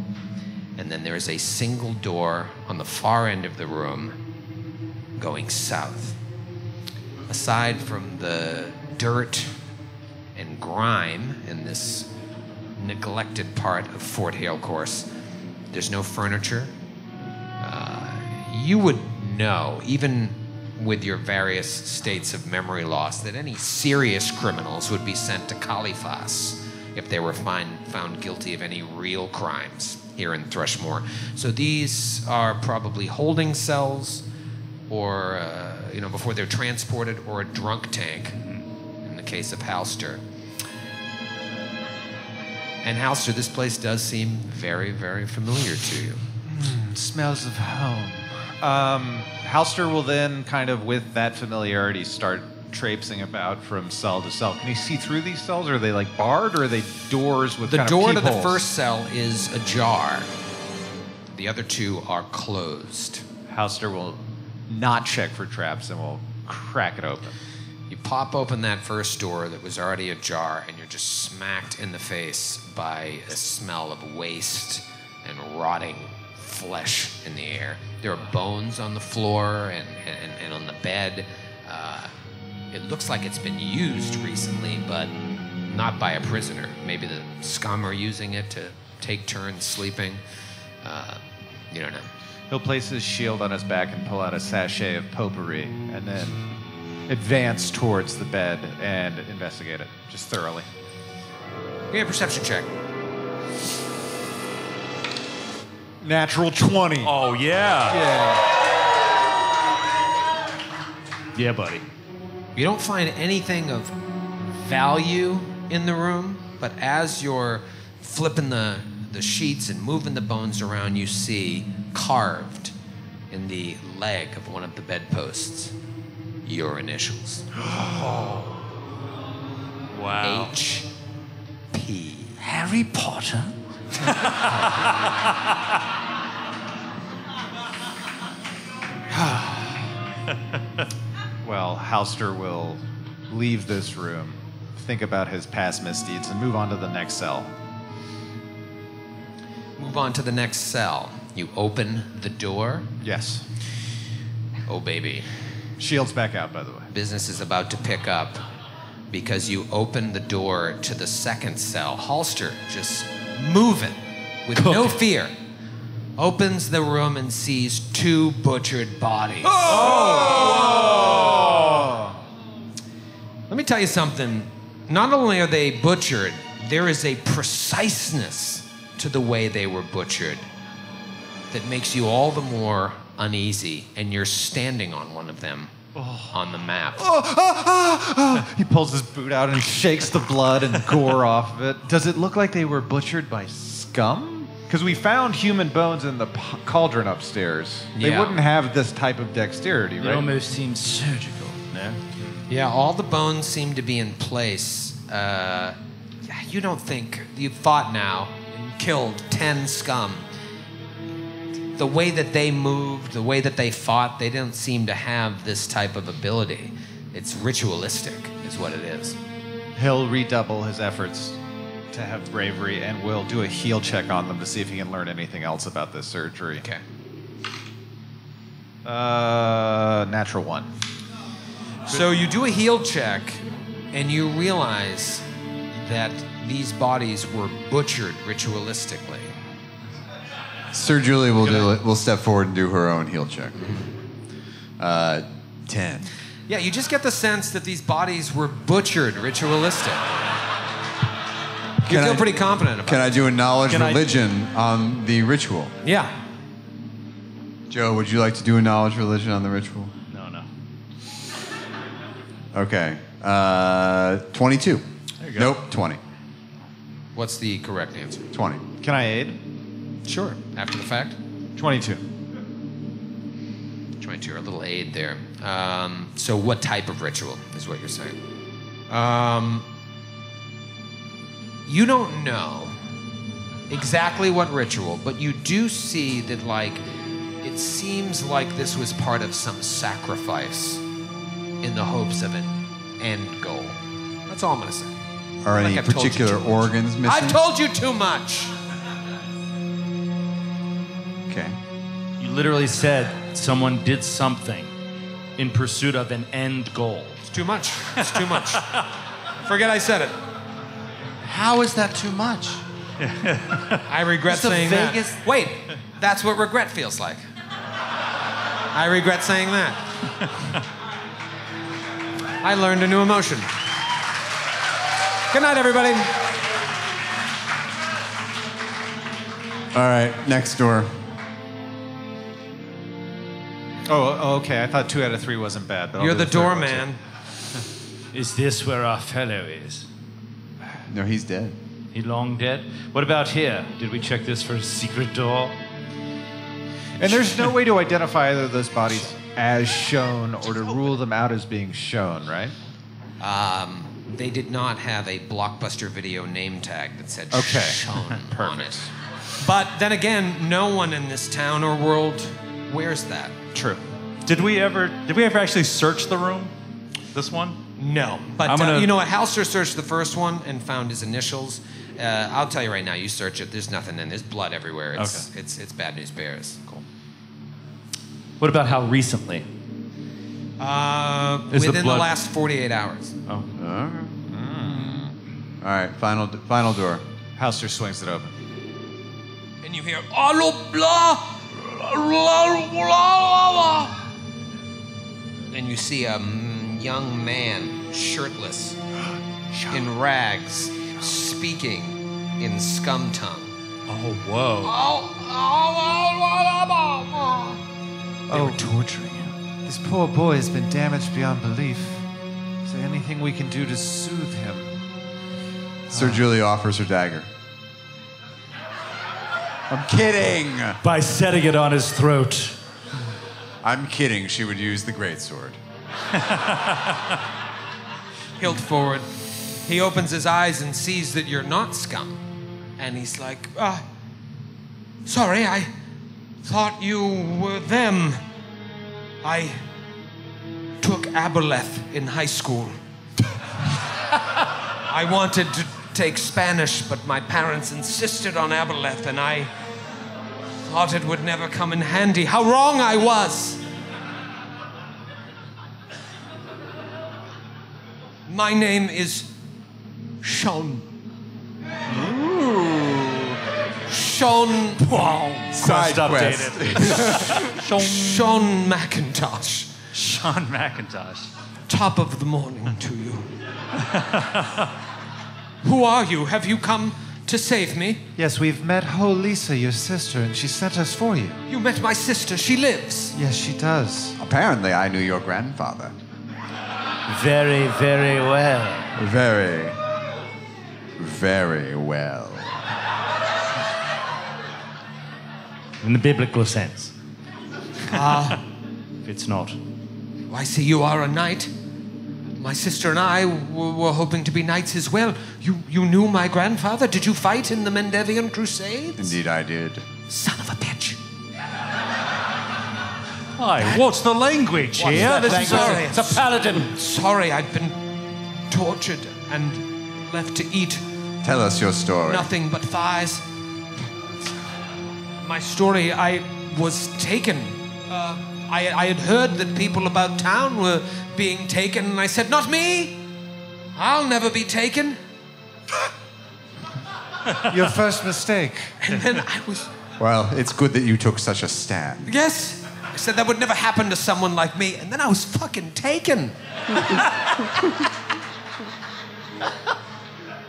And then there is a single door on the far end of the room going south. Aside from the dirt and grime in this neglected part of Fort Hailcourse, there's no furniture. You would know, even with your various states of memory loss, that any serious criminals would be sent to Caliphas if they were found guilty of any real crimes here in Thrushmore. So these are probably holding cells, or before they're transported, or a drunk tank, in the case of Halster. And Halster, this place does seem very, very familiar to you. Smells of home. Halster will then, kind of with that familiarity, start traipsing about from cell to cell. Can you see through these cells? Are they like barred, or are they doors with kind of peepholes? The door to the first cell is ajar. The other two are closed. Halster will not check for traps and will crack it open. You pop open that first door that was already ajar, and you're just smacked in the face by a smell of waste and rotting flesh in the air. There are bones on the floor and on the bed. It looks like it's been used recently, but not by a prisoner. Maybe the scum are using it to take turns sleeping. You don't know. He'll place his shield on his back and pull out a sachet of potpourri, and then advance towards the bed and investigate it, just thoroughly. Give me a perception check. Natural 20. Oh, yeah. Yeah. Yeah, buddy. You don't find anything of value in the room, but as you're flipping the sheets and moving the bones around, you see carved in the leg of one of the bedposts your initials. Oh. Wow. H.P. Harry Potter? Well, Halster will leave this room, think about his past misdeeds, and move on to the next cell. Move on to the next cell. You open the door? Yes. Oh, baby. Shield's back out, by the way. Business is about to pick up because you open the door to the second cell. Halster just moving with no fear. Opens the room and sees two butchered bodies. Oh! Let me tell you something. Not only are they butchered, there is a preciseness to the way they were butchered that makes you all the more uneasy, and you're standing on one of them on the map. He pulls his boot out and shakes the blood and gore off of it. Does it look like they were butchered by scum? Because we found human bones in the cauldron upstairs. Yeah. They wouldn't have this type of dexterity, right? It almost seems surgical, man. Yeah, all the bones seem to be in place. You don't think you've fought now and killed 10 scum. The way that they moved, the way that they fought, they don't seem to have this type of ability. It's ritualistic, is what it is. He'll redouble his efforts to have bravery, and we'll do a heal check on them to see if he can learn anything else about this surgery. Okay. Natural 1. So you do a heal check, and you realize that these bodies were butchered ritualistically. Sir Julie will do it. We'll step forward and do her own heal check. 10. Yeah, you just get the sense that these bodies were butchered ritualistic. You feel pretty confident about it. Can I do a knowledge religion on the ritual? Yeah. Joe, would you like to do a knowledge religion on the ritual? No. Okay. 22. There you go. Nope, 20. What's the correct answer? 20. Can I aid? Sure. After the fact? 22. 22, a little aid there. So what type of ritual is what you're saying? You don't know exactly what ritual, but you do see that, like, it seems like this was part of some sacrifice in the hopes of an end goal. That's all I'm going to say. Are any particular organs missing? I've told you too much! Okay. You literally said someone did something in pursuit of an end goal. It's too much. It's too much. Forget I said it. How is that too much? I regret saying that. Wait, that's what regret feels like. I regret saying that. I learned a new emotion. Good night, everybody. All right, next door. Oh, okay. I thought 2 out of 3 wasn't bad. But you're the doorman. Is this where our fellow is? No, he's dead. He long dead? What about here? Did we check this for a secret door? And there's no way to identify either of those bodies as shown or to rule them out as being shown, right? They did not have a Blockbuster Video name tag that said shown on it. But then again, no one in this town or world wears that. True. Did we ever actually search the room? This one? No, but you know what? Halster searched the first one and found his initials. I'll tell you right now, you search it, there's nothing in. There's blood everywhere. It's, okay. It's bad news bears. Cool. What about how recently? Within the last 48 hours. Oh. All right, final door. Halster swings it open. And you hear, "Allo blah, blah, blah, blah." And you see a young man, shirtless, in rags, speaking in scum tongue. Oh, whoa. They were torturing him. This poor boy has been damaged beyond belief. Is there anything we can do to soothe him? Sir Julie offers her dagger. I'm kidding. By setting it on his throat. I'm kidding. She would use the greatsword. Hilt forward. He opens his eyes and sees that you're not scum. And he's like, sorry, I thought you were them. I took Aberleth in high school. I wanted to take Spanish, but my parents insisted on Aberleth, and I thought it would never come in handy. How wrong I was! My name is Sean. Ooh. Sean. Wow. Side quest. Sean McIntosh. Sean McIntosh. Top of the morning to you. Who are you? Have you come to save me? Yes, we've met Holisa, your sister, and she sent us for you. You met my sister. She lives. Yes, she does. Apparently, I knew your grandfather. Very, very well. Very, very well. In the biblical sense. Ah. If it's not. Well, I see you are a knight. My sister and I were hoping to be knights as well. You knew my grandfather? Did you fight in the Mendevian Crusades? Indeed I did. Son of a bitch. Hi, what's the language here? This is it's a paladin. Sorry, I've been tortured and left to eat. Tell us your story. Nothing but thighs. My story, I was taken. I had heard that people about town were being taken, and I said, not me! I'll never be taken. Your first mistake. And then I was... Well, it's good that you took such a stand. Yes. I said that would never happen to someone like me, and then I was fucking taken.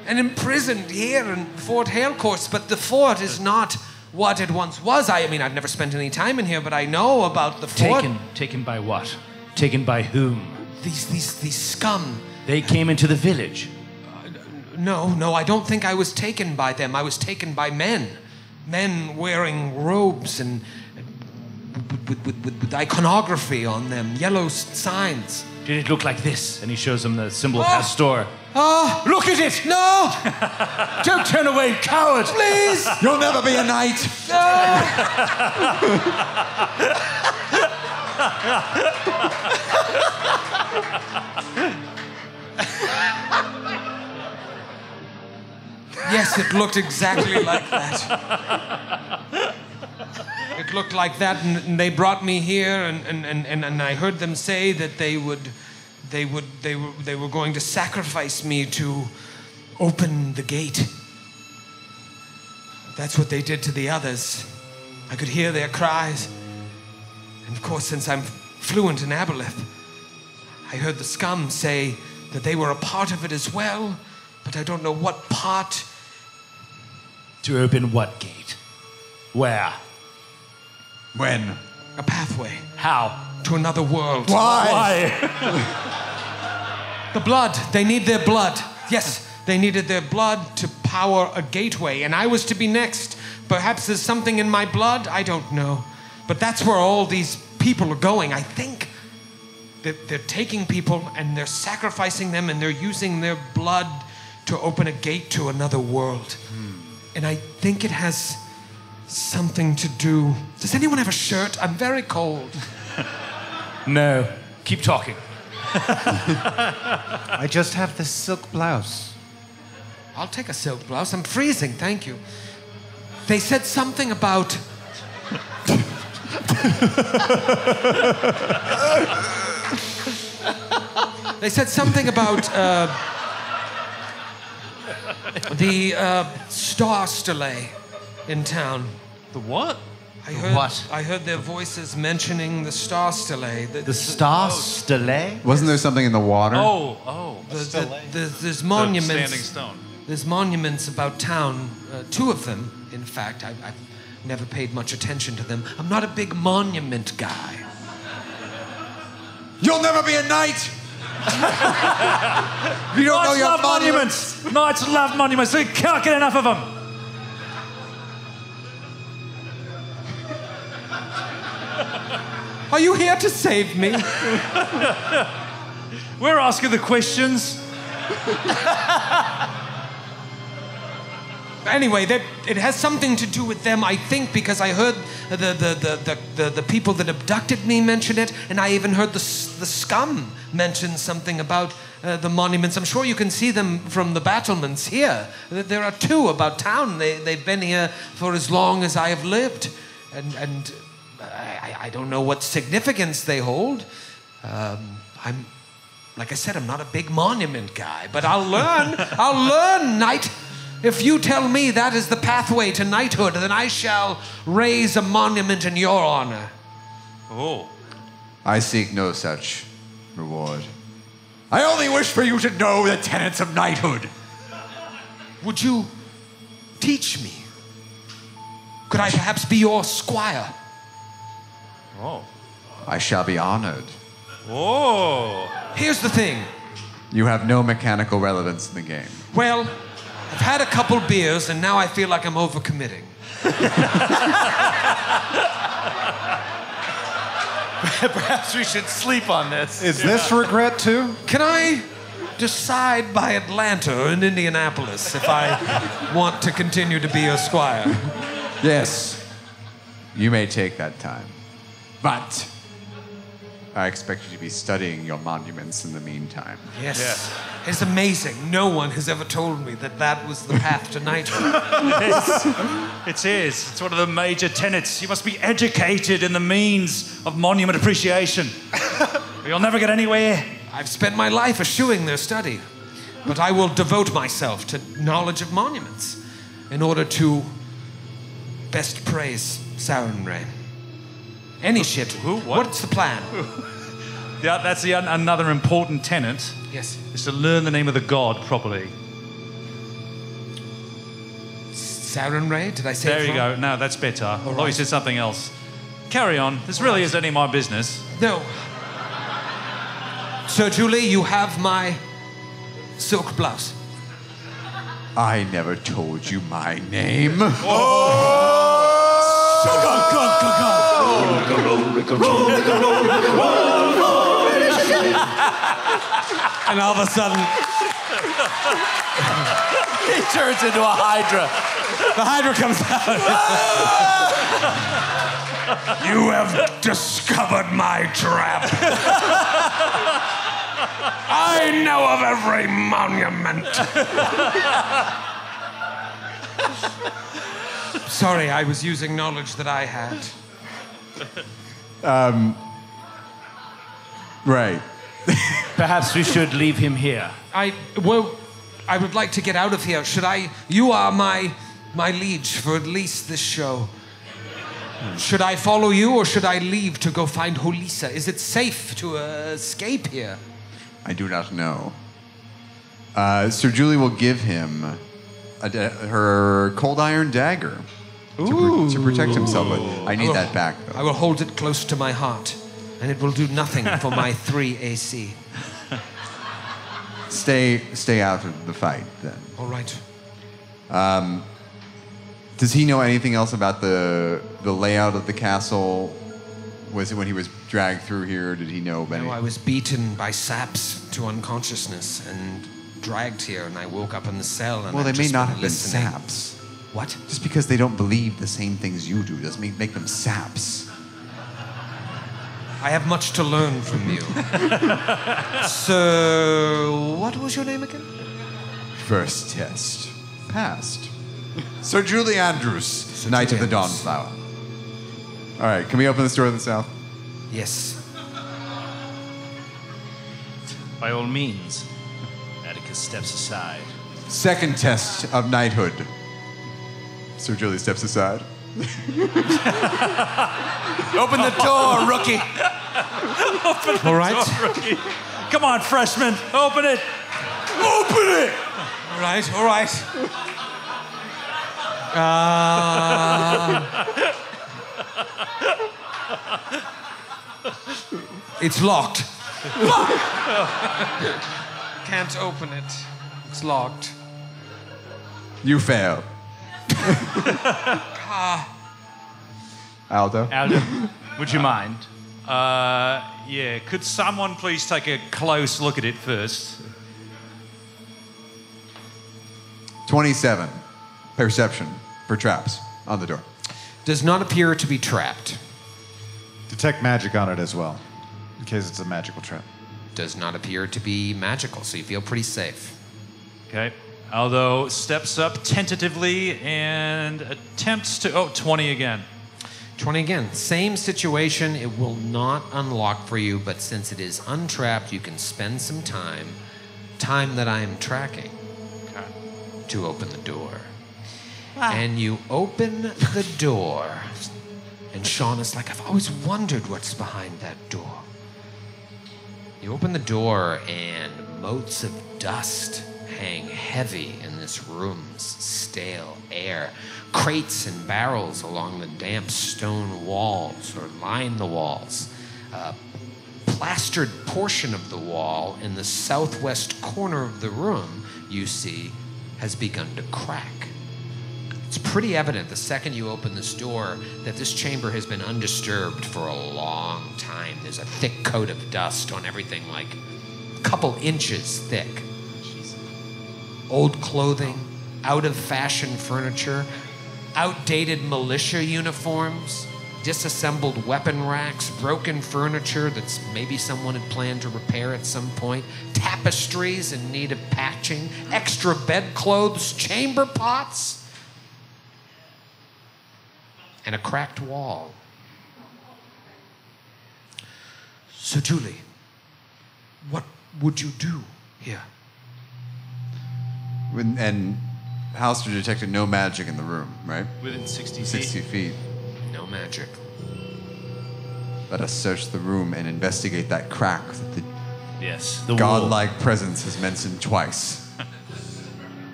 And imprisoned here in Fort Hailcourse, but the fort is not what it once was. I mean, I've never spent any time in here, but I know about the fort. Taken by what? Taken by whom? These scum. They came into the village. No, I don't think I was taken by them. I was taken by men. Men wearing robes and... With iconography on them, yellow signs. Did it look like this? And he shows him the symbol of Hastur. Oh! Look at it! No! Don't turn away, coward! Please! You'll never be a knight! Yes, it looked exactly like that. It looked like that, and they brought me here, and I heard them say that they were going to sacrifice me to open the gate. That's what they did to the others. I could hear their cries, and of course, since I'm fluent in Aberleth, I heard the scum say that they were a part of it as well, but I don't know what part. To open what gate? Where? When? A pathway. How? To another world. Why? The blood. They need their blood. Yes, they needed their blood to power a gateway, and I was to be next. Perhaps there's something in my blood. I don't know. But that's where all these people are going, I think. They're taking people, and they're sacrificing them, and they're using their blood to open a gate to another world. Hmm. And I think it has... something to do. Does anyone have a shirt? I'm very cold. No. Keep talking. I just have this silk blouse. I'll take a silk blouse. I'm freezing, thank you. They said something about... They said something about the star stele in town. The what? I heard their voices mentioning the star stele. The star stele? Wasn't there something in the water? Oh. There's monuments. The standing stone. There's monuments about town, two of them, in fact. I've never paid much attention to them. I'm not a big monument guy. You'll never be a knight! You don't know your monuments! Knights love monuments. We can't get enough of them! Are you here to save me? We're asking the questions. Anyway, it has something to do with them, I think, because I heard the people that abducted me mention it, and I even heard the scum mention something about the monuments. I'm sure you can see them from the battlements here. There are two about town. They've been here for as long as I have lived, and I don't know what significance they hold. Like I said, I'm not a big monument guy, but I'll learn. I'll learn, knight. If you tell me that is the pathway to knighthood, then I shall raise a monument in your honor. Oh. I seek no such reward. I only wish for you to know the tenets of knighthood. Would you teach me? Could I perhaps be your squire? Oh. I shall be honored. Oh. Here's the thing. You have no mechanical relevance in the game. Well... I've had a couple beers, and now I feel like I'm overcommitting. Perhaps we should sleep on this. Is this regret, too? Can I decide by Atlanta or in Indianapolis if I want to continue to be a squire? Yes. You may take that time. But I expect you to be studying your monuments in the meantime. Yes. Yeah. It's amazing. No one has ever told me that that was the path to knighthood. It is. It's one of the major tenets. You must be educated in the means of monument appreciation. You'll never get anywhere. I've spent my life eschewing their study, but I will devote myself to knowledge of monuments in order to best praise Sarenrae. Any shit. Who? What? What's the plan? Yeah, that's another important tenet. Yes. Is to learn the name of the god properly. Sarenrae? Did I say that? There you go. No, that's better. Right. Oh, you said something else. Carry on. This really is any of my business. No. Sir Julie, you have my silk blouse. I never told you my name. Oh! And all of a sudden, he turns into a hydra. The hydra comes out. You have discovered my trap. I know of every monument. Sorry, I was using knowledge that I had. Right. Perhaps we should leave him here. I would like to get out of here. Should I? You are my liege for at least this show. Should I follow you, or should I leave to go find Holisa? Is it safe to escape here? I do not know. Sir Julie will give him her cold iron dagger. To protect himself, but I need that back, though. I will hold it close to my heart, and it will do nothing for my 3 AC. Stay out of the fight, then. All right. Does he know anything else about the layout of the castle? Was it when he was dragged through here? Did he know about anything? No, I was beaten by saps to unconsciousness and dragged here, and I woke up in the cell. And well, they may not have been saps. What? Just because they don't believe the same things you do doesn't make them saps. I have much to learn from you. So, what was your name again? First test. Passed. Sir Julie Andrews, Sir Knight of the Dawnflower. All right, can we open this door to the south? Yes. By all means. Atticus steps aside. Second test of knighthood. Sir Julie steps aside. Open the door, rookie. Open the door, rookie. Come on, freshman. Open it. Open it. All right, all right. It's locked. Can't open it. It's locked. You fail. Aldo? Aldo, would you mind? Yeah, could someone please take a close look at it first? 27. Perception for traps on the door. Does not appear to be trapped. Detect magic on it as well, in case it's a magical trap. Does not appear to be magical, so you feel pretty safe. Okay. Aldo steps up tentatively and attempts to... Oh, 20 again. 20 again. Same situation. It will not unlock for you, but since it is untrapped, you can spend some time, that I am tracking, to open the door. Ah. And you open the door, and Sean is like, I've always wondered what's behind that door. You open the door, and motes of dust hang heavy in this room's stale air. Crates and barrels along the damp stone walls or line the walls. A plastered portion of the wall in the southwest corner of the room, you see, has begun to crack. It's pretty evident the second you open this door that this chamber has been undisturbed for a long time. There's a thick coat of dust on everything, like a couple inches thick. Old clothing, out-of-fashion furniture, outdated militia uniforms, disassembled weapon racks, broken furniture that's maybe someone had planned to repair at some point, tapestries in need of patching, extra bedclothes, chamber pots, and a cracked wall. So, Julie, what would you do here? And Halster detected no magic in the room, right? Within 60 feet. 60 feet. No magic. Let us search the room and investigate that crack that the, yes, the godlike wall. Presence is mentioned twice.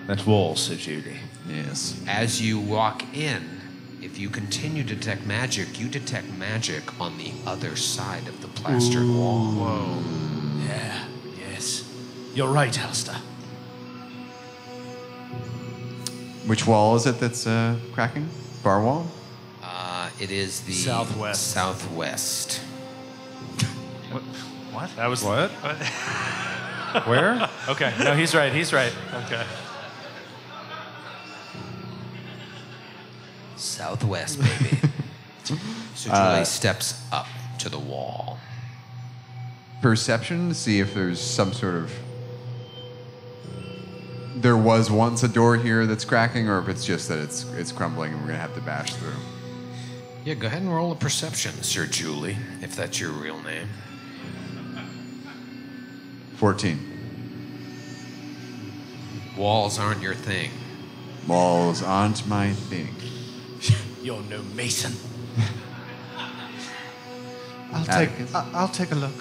That wall, Sir Julie. Yes. As you walk in, if you continue to detect magic, you detect magic on the other side of the plastered wall. Whoa. Yeah, yes. You're right, Halster. Which wall is it that's cracking? Bar wall? It is the southwest. Southwest. What? What? That was what? Where? Okay. No, he's right. He's right. Okay. Southwest, baby. So Julie steps up to the wall. Perception to see if there's some sort of. There was once a door here that's cracking, or if it's just that it's crumbling and we're going to have to bash through. Yeah, go ahead and roll a perception, Sir Julie, if that's your real name. 14. Walls aren't your thing. Walls aren't my thing. You're no mason. I'll take a look.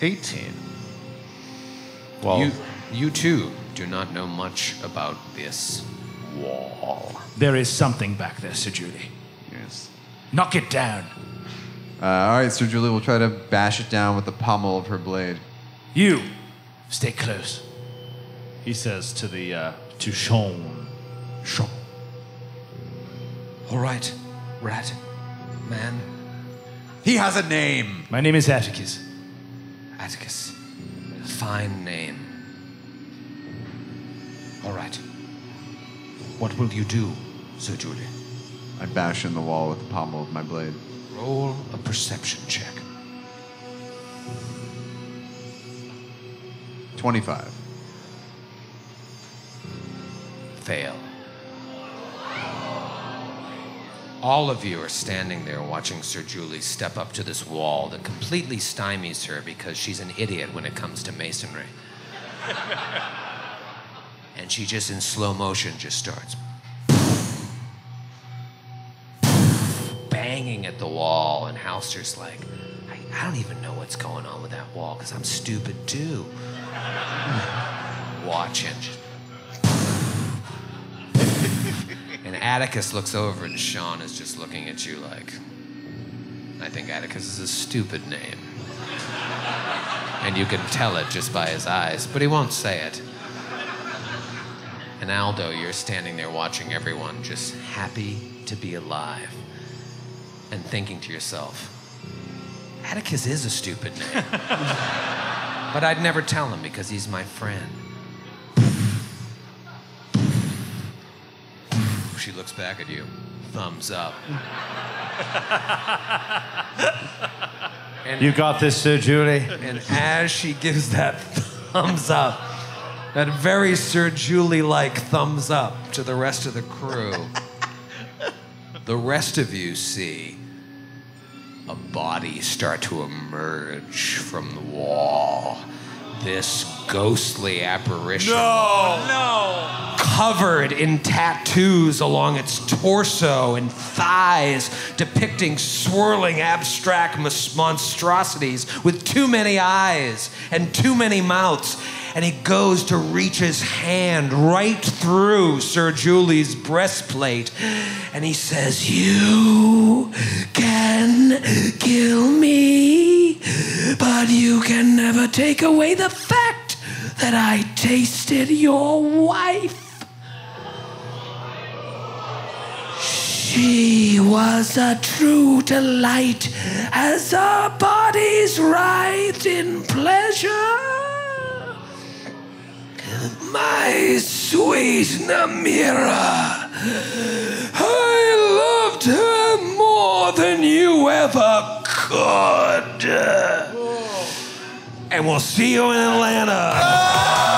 18. Well, you too do not know much about this wall. There is something back there, Sir Julie. Yes. Knock it down. All right, Sir Julie, we'll try to bash it down with the pommel of her blade. You, stay close. He says to the to Sean. Sean. All right, rat, man. He has a name. My name is Atticus. Atticus. Fine name. All right. What will you do, Sir Julie? I bash in the wall with the pommel of my blade. Roll a perception check. 25. Fail. All of you are standing there watching Sir Julie step up to this wall that completely stymies her because she's an idiot when it comes to masonry. And she just in slow motion just starts banging at the wall, and Halster's like, I don't even know what's going on with that wall because I'm stupid too. Watching. And Atticus looks over, and Sean is just looking at you like, I think Atticus is a stupid name. And you can tell it just by his eyes, but he won't say it. And Aldo, you're standing there watching everyone, just happy to be alive and thinking to yourself, Atticus is a stupid name. But I'd never tell him because he's my friend. She looks back at you. Thumbs up. And, you got this, Sir Julie. And as she gives that thumbs up, that very Sir Julie-like thumbs up to the rest of the crew, the rest of you see a body start to emerge from the wall. This ghostly apparition. No! No! Covered in tattoos along its torso and thighs, depicting swirling abstract monstrosities with too many eyes and too many mouths. And he goes to reach his hand right through Sir Julie's breastplate. And he says, "You can kill me, but you can never take away the fact that I tasted your wife. She was a true delight as our bodies writhed in pleasure. My sweet Namira, I loved her more than you ever could. Whoa. And we'll see you in Atlanta."